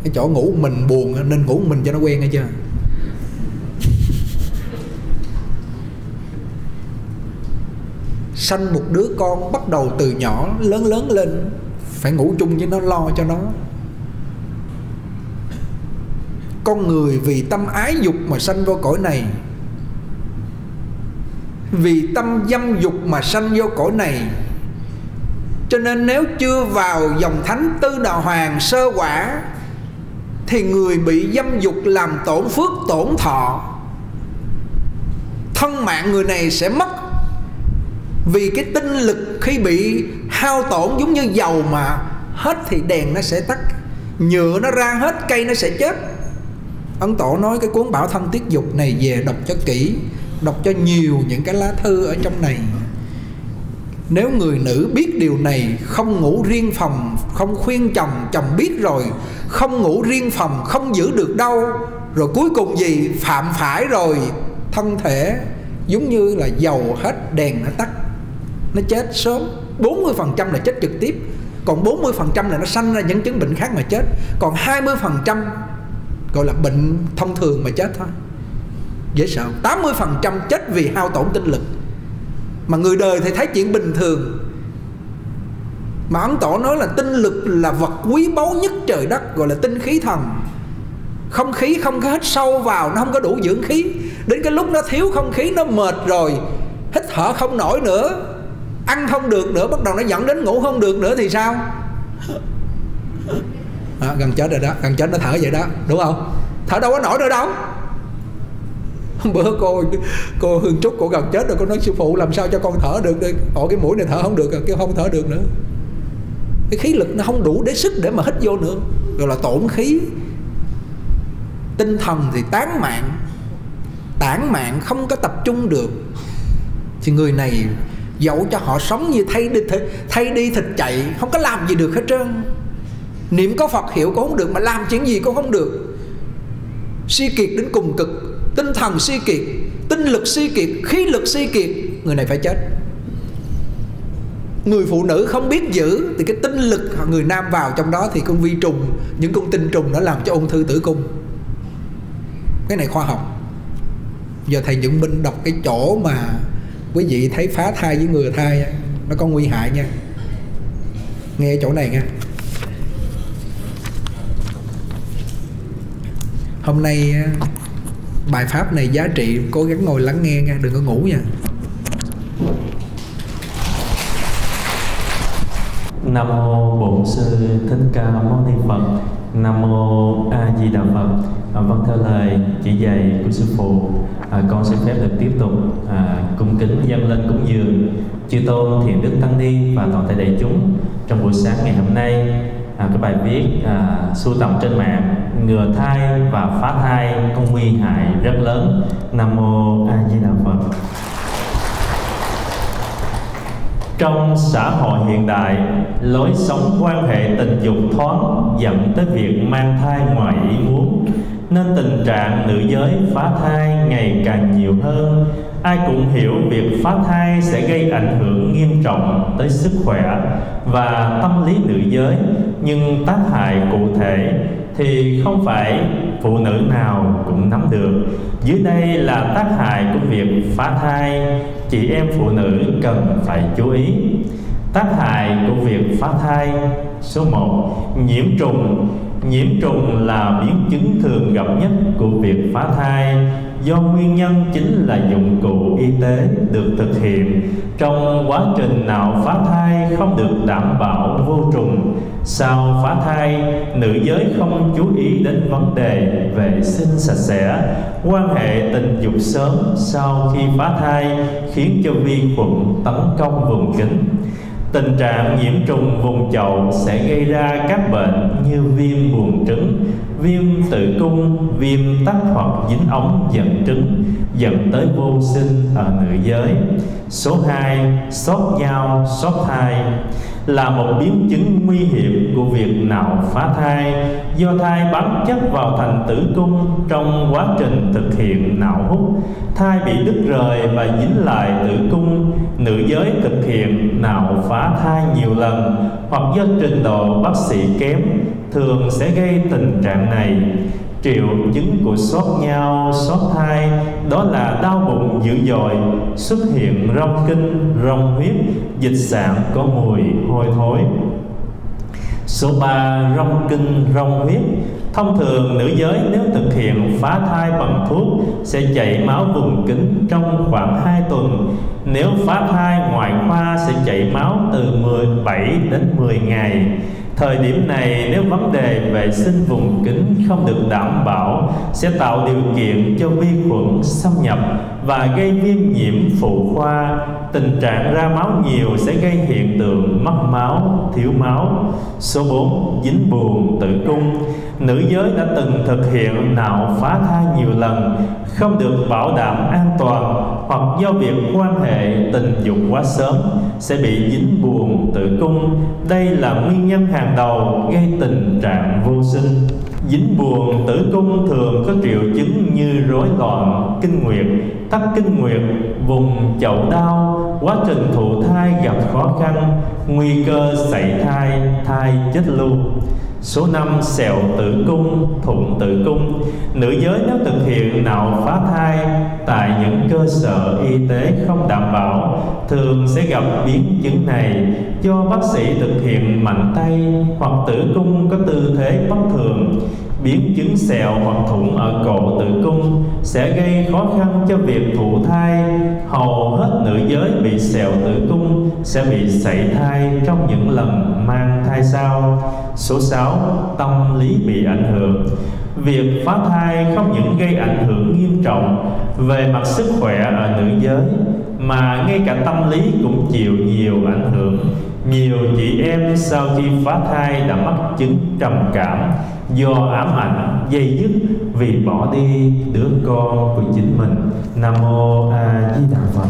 Cái chỗ ngủ mình buồn nên ngủ mình cho nó quen nghe chưa. Sanh một đứa con bắt đầu từ nhỏ, lớn lớn lên phải ngủ chung với nó, lo cho nó. Con người vì tâm ái dục mà sanh vô cõi này, vì tâm dâm dục mà sanh vô cõi này. Cho nên nếu chưa vào dòng thánh Tư Đà Hoàng sơ quả thì người bị dâm dục làm tổn phước tổn thọ, thân mạng người này sẽ mất. Vì cái tinh lực khi bị hao tổn giống như dầu mà hết thì đèn nó sẽ tắt, nhựa nó ra hết, cây nó sẽ chết. Ấn Tổ nói cái cuốn Bảo Thân Tiết Dục này về đọc cho kỹ, đọc cho nhiều những cái lá thư ở trong này. Nếu người nữ biết điều này, không ngủ riêng phòng, không khuyên chồng, chồng biết rồi, không ngủ riêng phòng, không giữ được đâu, rồi cuối cùng gì? Phạm phải rồi, thân thể giống như là dầu hết, đèn nó tắt, nó chết sớm. Bốn mươi phần trăm là chết trực tiếp, còn bốn mươi phần trăm là nó sanh ra những chứng bệnh khác mà chết, còn hai mươi phần trăm gọi là bệnh thông thường mà chết thôi. Dễ sợ. Tám mươi phần trăm chết vì hao tổn tinh lực, mà người đời thì thấy chuyện bình thường. Mà Ấn Tổ nói là tinh lực là vật quý báu nhất trời đất, gọi là tinh khí thần. Không khí không có hít sâu vào, nó không có đủ dưỡng khí. Đến cái lúc nó thiếu không khí, nó mệt rồi, hít thở không nổi nữa, ăn không được nữa, bắt đầu nó dẫn đến ngủ không được nữa thì sao? À, gần chết rồi đó, gần chết nó thở vậy đó, đúng không? Thở đâu có nổi nữa đâu. Bữa cô cô Hương Trúc cô gần chết rồi, cô nói sư phụ làm sao cho con thở được đây? Ồ, cái mũi này thở không được rồi, kêu không thở được nữa. Cái khí lực nó không đủ để sức để mà hít vô nữa, rồi là tổn khí. Tinh thần thì tán mạng, tản mạng không có tập trung được. Thì người này dẫu cho họ sống như thay đi, thay đi thịt chạy, không có làm gì được hết trơn. Niệm có Phật hiệu cũng không được, mà làm chuyện gì cũng không được. Suy kiệt đến cùng cực, tinh thần suy kiệt, tinh lực suy kiệt, khí lực suy kiệt, người này phải chết. Người phụ nữ không biết giữ thì cái tinh lực người nam vào trong đó thì con vi trùng, những con tinh trùng nó làm cho ung thư tử cung. Cái này khoa học. Giờ thầy Nhuận Minh đọc cái chỗ mà quý vị thấy phá thai với ngừa thai nó có nguy hại nha, nghe chỗ này nha. Hôm nay bài pháp này giá trị, cố gắng ngồi lắng nghe nha, đừng có ngủ nha. Nam mô Bổn Sư Thích Ca Mâu Ni Phật. Nam mô A Di Đà Phật. À, vâng, theo lời chỉ dạy của sư phụ, à, con xin phép được tiếp tục à, cung kính dâng lên cúng dường chư tôn thiền đức tăng ni và toàn thể đại chúng trong buổi sáng ngày hôm nay. À, cái bài viết à, sưu tầm trên mạng, ngừa thai và phá thai có nguy hại rất lớn. Nam mô A Di Đà Phật. Trong xã hội hiện đại, lối sống quan hệ tình dục thoáng dẫn tới việc mang thai ngoài ý muốn, nên tình trạng nữ giới phá thai ngày càng nhiều hơn. Ai cũng hiểu việc phá thai sẽ gây ảnh hưởng nghiêm trọng tới sức khỏe và tâm lý nữ giới, nhưng tác hại cụ thể thì không phải phụ nữ nào cũng nắm được. Dưới đây là tác hại của việc phá thai, chị em phụ nữ cần phải chú ý. Tác hại của việc phá thai: Số một. Nhiễm trùng. Nhiễm trùng là biến chứng thường gặp nhất của việc phá thai, do nguyên nhân chính là dụng cụ y tế được thực hiện trong quá trình nạo phá thai không được đảm bảo vô trùng. Sau phá thai, nữ giới không chú ý đến vấn đề vệ sinh sạch sẽ, quan hệ tình dục sớm sau khi phá thai khiến cho vi khuẩn tấn công vùng kín. Tình trạng nhiễm trùng vùng chậu sẽ gây ra các bệnh như viêm buồng trứng, viêm tử cung, viêm tắc hoặc dính ống dẫn trứng, dẫn tới vô sinh ở nữ giới. Số hai. Sốt nhau, sốt thai là một biến chứng nguy hiểm của việc nạo phá thai, do thai bám chất vào thành tử cung trong quá trình thực hiện nạo hút. Thai bị đứt rời và dính lại tử cung. Nữ giới thực hiện nạo phá thai nhiều lần hoặc do trình độ bác sĩ kém thường sẽ gây tình trạng này. Triệu chứng của sốt nhau, sốt thai đó là đau bụng dữ dội, xuất hiện rong kinh, rong huyết, dịch sản có mùi hôi thối. Số ba. Rong kinh, rong huyết. Thông thường nữ giới nếu thực hiện phá thai bằng thuốc sẽ chảy máu vùng kín trong khoảng hai tuần. Nếu phá thai ngoại khoa sẽ chảy máu từ mười bảy đến mười ngày. Thời điểm này nếu vấn đề vệ sinh vùng kín không được đảm bảo sẽ tạo điều kiện cho vi khuẩn xâm nhập và gây viêm nhiễm phụ khoa. Tình trạng ra máu nhiều sẽ gây hiện tượng mất máu, thiếu máu. Số bốn. Dính buồng tử cung. Nữ giới đã từng thực hiện nạo phá thai nhiều lần, không được bảo đảm an toàn hoặc do việc quan hệ tình dục quá sớm sẽ bị dính buồng tử cung. Đây là nguyên nhân hàng đầu gây tình trạng vô sinh. Dính buồng tử cung thường có triệu chứng như rối loạn kinh nguyệt, tắc kinh nguyệt, vùng chậu đau, quá trình thụ thai gặp khó khăn, nguy cơ sảy thai, thai chết lưu. Số năm. Sẹo tử cung, thủng tử cung. Nữ giới nếu thực hiện nạo phá thai tại những cơ sở y tế không đảm bảo thường sẽ gặp biến chứng này, do bác sĩ thực hiện mạnh tay hoặc tử cung có tư thế bất thường. biến chứng sẹo hoặc thủng ở cổ tử cung sẽ gây khó khăn cho việc thụ thai. Hầu hết nữ giới bị sẹo tử cung sẽ bị sảy thai trong những lần mang thai sau. Số sáu. Tâm lý bị ảnh hưởng. Việc phá thai không những gây ảnh hưởng nghiêm trọng về mặt sức khỏe ở nữ giới, mà ngay cả tâm lý cũng chịu nhiều ảnh hưởng. Nhiều chị em sau khi phá thai đã mắc chứng trầm cảm do ám ảnh, dây dứt vì bỏ đi đứa con của chính mình. Nam Mô A Di Đà Phật.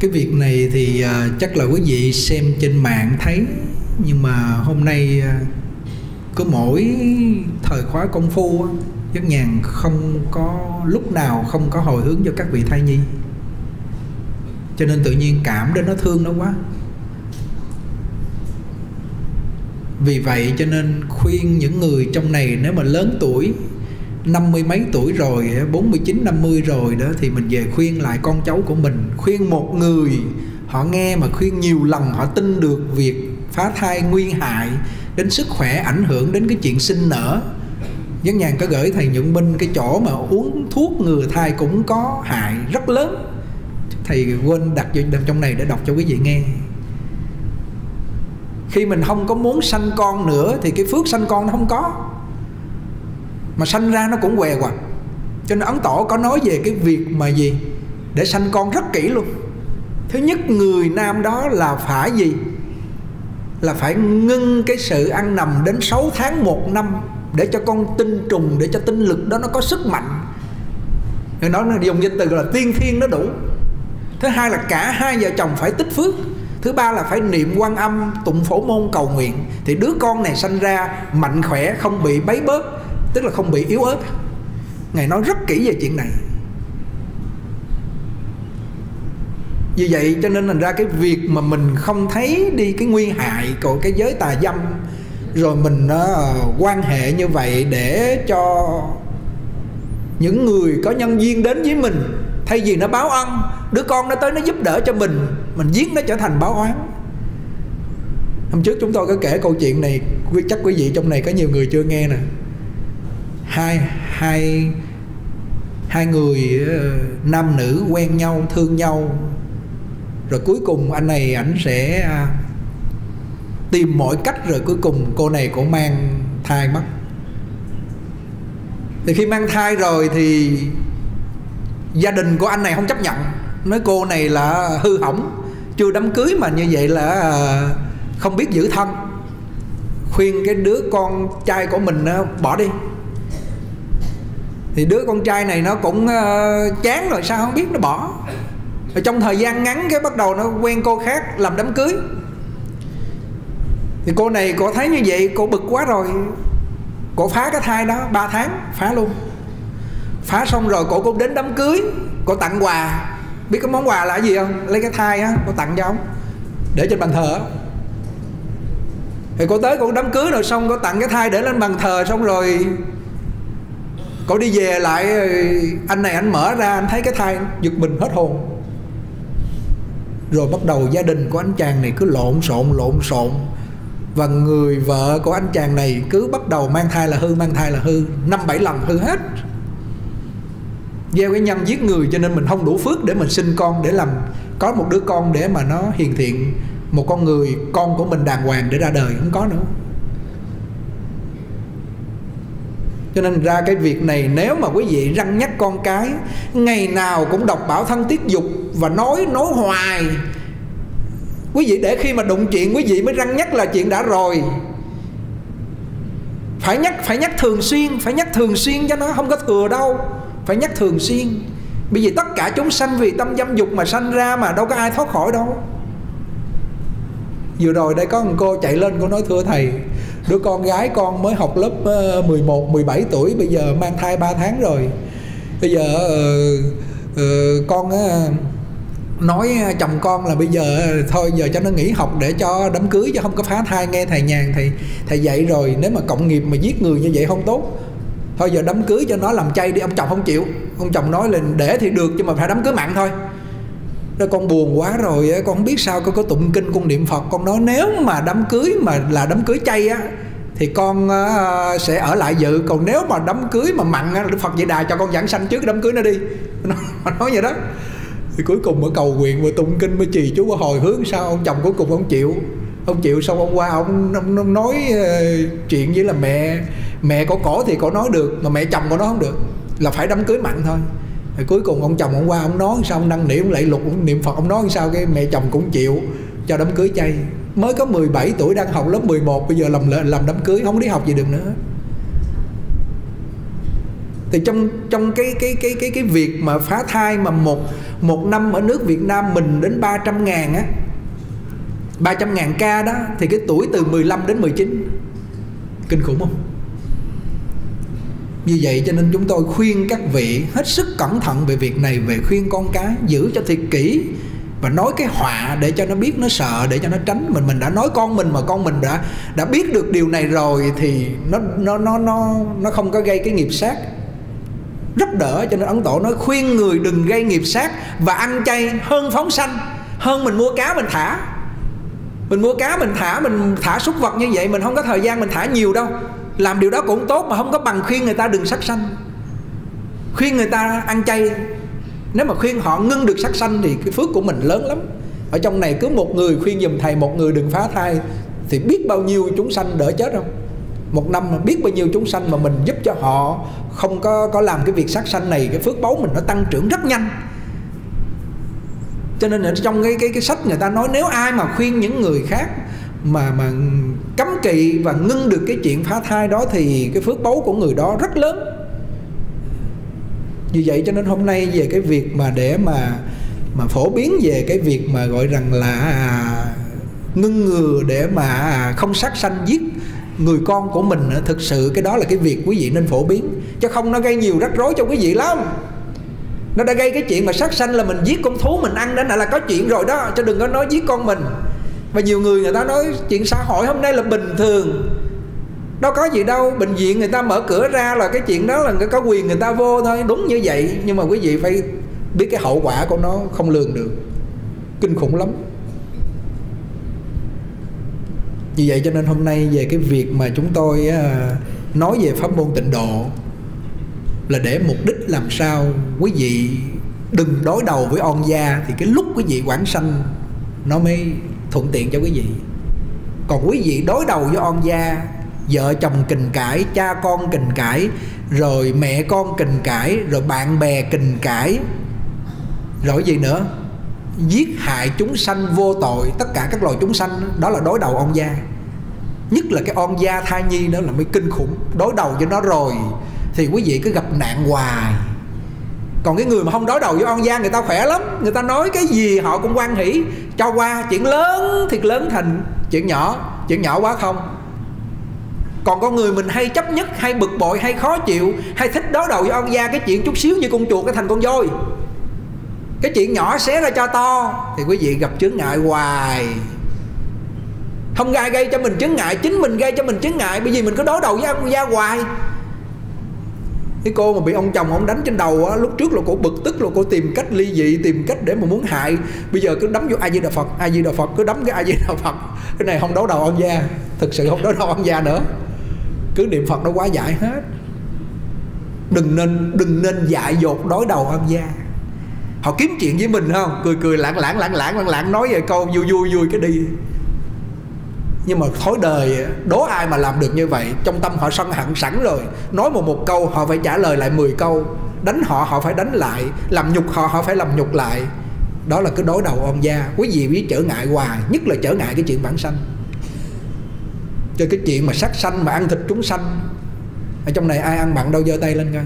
Cái việc này thì chắc là quý vị xem trên mạng thấy, nhưng mà hôm nay cứ mỗi thời khóa công phu Giác Nhàn không có lúc nào không có hồi hướng cho các vị thai nhi, cho nên tự nhiên cảm đến nó thương nó quá. Vì vậy cho nên khuyên những người trong này, nếu mà lớn tuổi năm mươi mấy tuổi rồi, bốn mươi chín năm mươi rồi đó, thì mình về khuyên lại con cháu của mình. Khuyên một người họ nghe, mà khuyên nhiều lần họ tin được việc phá thai nguy hại đến sức khỏe, ảnh hưởng đến cái chuyện sinh nở. Giác Nhàn có gửi thầy Nhuận Minh cái chỗ mà uống thuốc ngừa thai cũng có hại rất lớn, thầy quên đặt vô trong này để đọc cho quý vị nghe. Khi mình không có muốn sanh con nữa thì cái phước sanh con nó không có, mà sanh ra nó cũng què quặt. Cho nên Ấn Tổ có nói về cái việc mà gì để sanh con rất kỹ luôn. Thứ nhất, người nam đó là phải gì? Là phải ngưng cái sự ăn nằm đến sáu tháng một năm, để cho con tinh trùng, để cho tinh lực đó nó có sức mạnh. Người đó nó dùng danh từ là tiên thiên nó đủ. Thứ hai là cả hai vợ chồng phải tích phước. Thứ ba là phải niệm Quan Âm, tụng Phổ Môn, cầu nguyện, thì đứa con này sanh ra mạnh khỏe, không bị bấy bớt, tức là không bị yếu ớt. Ngài nói rất kỹ về chuyện này. Vì vậy cho nên thành ra cái việc mà mình không thấy đi cái nguy hại của cái giới tà dâm, rồi mình uh, quan hệ như vậy để cho những người có nhân duyên đến với mình, thay vì nó báo ân, đứa con nó tới nó giúp đỡ cho mình, mình giết nó trở thành báo oán. Hôm trước chúng tôi có kể câu chuyện này, chắc quý vị trong này có nhiều người chưa nghe nè. Hai, hai, hai người uh, nam nữ quen nhau, thương nhau, rồi cuối cùng anh này ảnh sẽ uh, tìm mọi cách, rồi cuối cùng cô này cũng mang thai mất. Thì khi mang thai rồi thì gia đình của anh này không chấp nhận, nói cô này là hư hỏng, chưa đám cưới mà như vậy là không biết giữ thân. Khuyên cái đứa con trai của mình nó bỏ đi. Thì đứa con trai này nó cũng chán rồi sao không biết, nó bỏ. Rồi trong thời gian ngắn cái bắt đầu nó quen cô khác làm đám cưới. Thì cô này cô thấy như vậy cô bực quá rồi, cô phá cái thai đó ba tháng, phá luôn. Phá xong rồi cô cũng đến đám cưới, cô tặng quà. Biết cái món quà là cái gì không? Lấy cái thai á, cô tặng cho ông, để trên bàn thờ. Thì cô tới cô đám cưới rồi xong cô tặng cái thai để lên bàn thờ, xong rồi cô đi về lại, anh này anh mở ra anh thấy cái thai, giật mình hết hồn. Rồi bắt đầu gia đình của anh chàng này cứ lộn xộn lộn xộn, và người vợ của anh chàng này cứ bắt đầu mang thai là hư, mang thai là hư, năm bảy lần hư hết. Gieo cái nhân giết người, cho nên mình không đủ phước để mình sinh con, để làm có một đứa con để mà nó hiền thiện, một con người con của mình đàng hoàng để ra đời, không có nữa. Cho nên ra cái việc này, nếu mà quý vị răng nhắc con cái, ngày nào cũng đọc bảo thân tiết dục và nói nói hoài, quý vị để khi mà đụng chuyện quý vị mới răng nhắc là chuyện đã rồi. Phải nhắc, phải nhắc thường xuyên, phải nhắc thường xuyên cho nó không có thừa đâu, phải nhắc thường xuyên. Bởi vì tất cả chúng sanh vì tâm dâm dục mà sanh ra, mà đâu có ai thoát khỏi đâu. Vừa rồi đây có một cô chạy lên cô nói: thưa thầy, đứa con gái con mới học lớp mười một, mười bảy tuổi, bây giờ mang thai ba tháng rồi. Bây giờ uh, uh, con uh, nói chồng con là bây giờ thôi giờ cho nó nghỉ học để cho đám cưới, chứ không có phá thai. Nghe thầy Nhàn, thầy thầy dạy rồi, nếu mà cộng nghiệp mà giết người như vậy không tốt, thôi giờ đám cưới cho nó làm chay đi. Ông chồng không chịu, ông chồng nói là để thì được nhưng mà phải đám cưới mặn thôi. Rồi con buồn quá rồi, con không biết sao, con có tụng kinh, con niệm Phật, con nói nếu mà đám cưới mà là đám cưới chay á thì con uh, sẽ ở lại dự. Còn nếu mà đám cưới mà mặn, Đức Phật Di Đà cho con giảng sanh trước đám cưới nó đi. Nó nói vậy đó. Thì cuối cùng mới cầu nguyện, mới tụng kinh, mới trì chú, mới hồi hướng. Sao ông chồng cuối cùng ông chịu. Ông chịu xong ông qua ông, ông, ông nói uh, chuyện với là mẹ. Mẹ của cổ thì cổ nói được, mà mẹ chồng của nó không được, là phải đám cưới mặn thôi. Rồi cuối cùng ông chồng ông qua ông nói sao, ông năn nỉ, ông lạy lục, ông niệm Phật, ông nói sao, cái mẹ chồng cũng chịu cho đám cưới chay. Mới có mười bảy tuổi, đang học lớp mười một, bây giờ làm làm đám cưới, không đi học gì được nữa. Thì trong trong cái cái cái cái cái việc mà phá thai mà một một năm ở nước Việt Nam mình đến ba trăm ngàn á, ba trăm ngàn ca đó, thì cái tuổi từ mười lăm đến mười chín kinh khủng không? Như vậy cho nên chúng tôi khuyên các vị hết sức cẩn thận về việc này, về khuyên con cái giữ cho thiệt kỹ và nói cái họa để cho nó biết, nó sợ, để cho nó tránh. Mình mình đã nói con mình mà con mình đã đã biết được điều này rồi thì nó nó nó nó nó không có gây cái nghiệp sát, giúp đỡ. Cho nên Ấn Tổ nói khuyên người đừng gây nghiệp sát và ăn chay hơn phóng sanh, hơn mình mua cá mình thả. Mình mua cá mình thả, mình thả súc vật như vậy mình không có thời gian mình thả nhiều đâu. Làm điều đó cũng tốt mà không có bằng khuyên người ta đừng sát sanh, khuyên người ta ăn chay. Nếu mà khuyên họ ngưng được sát sanh thì cái phước của mình lớn lắm. Ở trong này cứ một người khuyên giùm thầy một người đừng phá thai thì biết bao nhiêu chúng sanh đỡ chết không? Một năm mà biết bao nhiêu chúng sanh mà mình giúp cho họ không có có làm cái việc sát sanh này, cái phước báu mình nó tăng trưởng rất nhanh. Cho nên ở trong cái, cái, cái sách người ta nói nếu ai mà khuyên những người khác mà mà cấm kỵ và ngưng được cái chuyện phá thai đó thì cái phước báu của người đó rất lớn. Vì vậy cho nên hôm nay về cái việc mà để mà mà phổ biến về cái việc mà gọi rằng là à, ngưng ngừa để mà à, không sát sanh giết người con của mình, thực sự cái đó là cái việc quý vị nên phổ biến, chứ không nó gây nhiều rắc rối cho quý vị lắm. Nó đã gây cái chuyện mà sát sanh là mình giết con thú mình ăn, đó là có chuyện rồi đó, chứ đừng có nói giết con mình. Và nhiều người người ta nói chuyện xã hội hôm nay là bình thường, đâu có gì đâu, bệnh viện người ta mở cửa ra là cái chuyện đó là người có quyền người ta vô thôi, đúng như vậy. Nhưng mà quý vị phải biết cái hậu quả của nó không lường được, kinh khủng lắm. Vì vậy cho nên hôm nay về cái việc mà chúng tôi nói về pháp môn tịnh độ là để mục đích làm sao quý vị đừng đối đầu với oan gia, thì cái lúc quý vị vãng sanh nó mới thuận tiện cho quý vị. Còn quý vị đối đầu với oan gia, vợ chồng kình cãi, cha con kình cãi, rồi mẹ con kình cãi, rồi bạn bè kình cãi, rồi gì nữa, giết hại chúng sanh vô tội, tất cả các loài chúng sanh, đó là đối đầu oan gia. Nhất là cái oan gia thai nhi đó là mới kinh khủng. Đối đầu với nó rồi thì quý vị cứ gặp nạn hoài. Còn cái người mà không đối đầu với oan gia, người ta khỏe lắm, người ta nói cái gì họ cũng hoan hỷ cho qua. Chuyện lớn thiệt lớn thành chuyện nhỏ, chuyện nhỏ quá không. Còn con người mình hay chấp nhất, hay bực bội, hay khó chịu, hay thích đối đầu với oan gia, cái chuyện chút xíu như con chuột nó thành con voi, cái chuyện nhỏ xé ra cho to, thì quý vị gặp chướng ngại hoài. Không ai gây cho mình chướng ngại, chính mình gây cho mình chướng ngại, bởi vì mình cứ đối đầu với oan gia hoài. Cái cô mà bị ông chồng ông đánh trên đầu á, lúc trước là cô bực tức, là cô tìm cách ly dị, tìm cách để mà muốn hại. Bây giờ cứ đấm vô A Di Đà Phật, A Di Đà Phật, cứ đấm cái A Di Đà Phật. Cái này không đối đầu ông gia, thực sự không đối đầu ông gia nữa. Cứ niệm Phật nó quá giải hết. Đừng nên đừng nên dại dột đối đầu ông gia. Họ kiếm chuyện với mình không? Cười cười lãng lãng lãng lãng lãng lãng nói về câu vui vui vui cái đi. Nhưng mà thối đời đố ai mà làm được như vậy. Trong tâm họ sân hận sẵn rồi, nói một một câu họ phải trả lời lại mười câu, đánh họ họ phải đánh lại, làm nhục họ họ phải làm nhục lại. Đó là cứ đối đầu oan gia. Quý vị biết trở ngại hoài, nhất là trở ngại cái chuyện bản sanh. Cho cái chuyện mà sát sanh mà ăn thịt chúng sanh, ở trong này ai ăn mặn đâu giơ tay lên coi.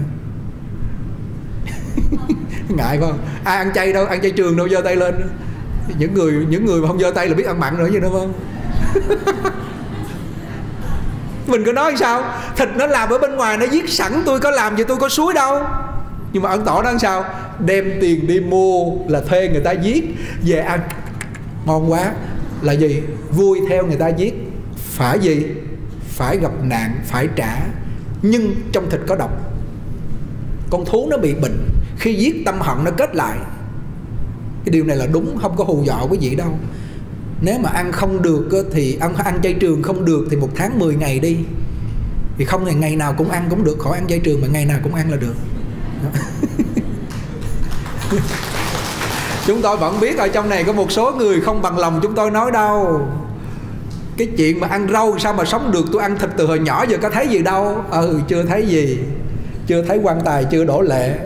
Ngại không? Ai ăn chay đâu, ăn chay trường đâu giơ tay lên. Những người những người mà không giơ tay là biết ăn mặn nữa chứ, đúng không? Mình cứ nói sao thịt nó làm ở bên ngoài nó giết sẵn, tôi có làm gì, tôi có suối đâu. Nhưng mà Ấn Tổ nó làm sao, đem tiền đi mua là thuê người ta giết về ăn ngon quá là gì, vui theo người ta giết, phải gì, phải gặp nạn, phải trả. Nhưng trong thịt có độc, con thú nó bị bệnh, khi giết tâm hận nó kết lại. Cái điều này là đúng, không có hù dọa quý vị đâu. Nếu mà ăn không được thì ăn ăn chay trường không được thì một tháng mười ngày đi, Thì không ngày, ngày nào cũng ăn cũng được, khỏi ăn chay trường mà ngày nào cũng ăn là được. Chúng tôi vẫn biết ở trong này có một số người không bằng lòng chúng tôi nói đâu. Cái chuyện mà ăn rau sao mà sống được, tôi ăn thịt từ hồi nhỏ giờ có thấy gì đâu. Ừ, chưa thấy gì. Chưa thấy quan tài, chưa đổ lệ.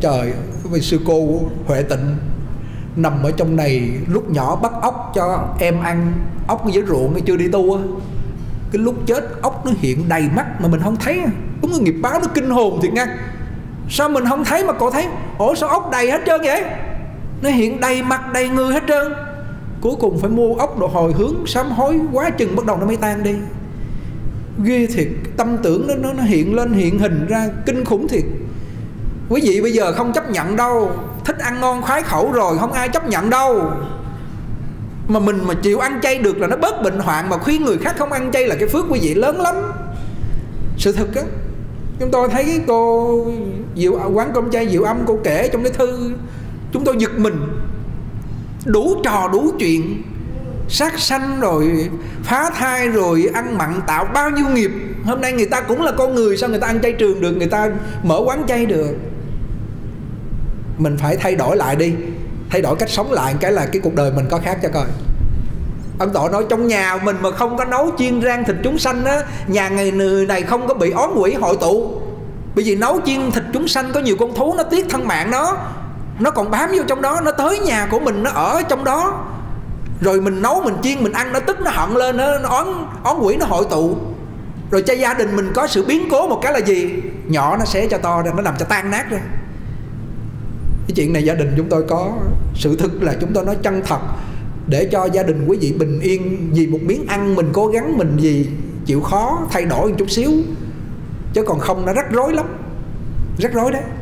Trời, với sư cô Huệ Tịnh nằm ở trong này lúc nhỏ bắt ốc cho em ăn, ốc dưới ruộng chưa đi tu á. Cái lúc chết ốc nó hiện đầy mắt mà mình không thấy. Đúng là nghiệp báo nó kinh hồn thiệt nha. Sao mình không thấy mà cậu thấy? Ủa sao ốc đầy hết trơn vậy? Nó hiện đầy mặt đầy người hết trơn. Cuối cùng phải mua ốc đồ hồi hướng sám hối quá chừng bắt đầu nó mới tan đi. Ghê thiệt, tâm tưởng nó, nó, nó hiện lên hiện hình ra kinh khủng thiệt. Quý vị bây giờ không chấp nhận đâu. Thích ăn ngon khoái khẩu rồi không ai chấp nhận đâu. Mà mình mà chịu ăn chay được là nó bớt bệnh hoạn. Mà khuyên người khác không ăn chay là cái phước quý vị lớn lắm. Sự thật á, chúng tôi thấy cái cô Diệu, quán cơm chay Diệu Âm, cô kể trong cái thư chúng tôi giật mình. Đủ trò đủ chuyện, sát sanh rồi phá thai rồi ăn mặn tạo bao nhiêu nghiệp. Hôm nay người ta cũng là con người, sao người ta ăn chay trường được, người ta mở quán chay được. Mình phải thay đổi lại đi, thay đổi cách sống lại cái là cái cuộc đời mình có khác cho coi. Ấn Tổ nói trong nhà mình mà không có nấu chiên rang thịt chúng sanh á, nhà ngày này không có bị ốm quỷ hội tụ. Bởi vì nấu chiên thịt chúng sanh có nhiều con thú nó tiếc thân mạng nó, nó còn bám vô trong đó, nó tới nhà của mình, nó ở trong đó. Rồi mình nấu, mình chiên, mình ăn, nó tức, nó hận lên, nó, nó ón, ón quỷ nó hội tụ. Rồi cho gia đình mình có sự biến cố một cái là gì? Nhỏ nó xé cho to ra, nó làm cho tan nát ra. Cái chuyện này gia đình chúng tôi có, sự thực là chúng tôi nói chân thật, để cho gia đình quý vị bình yên. Vì một miếng ăn mình cố gắng, mình gì chịu khó, thay đổi một chút xíu. Chứ còn không nó rắc rối lắm. Rắc rối đấy.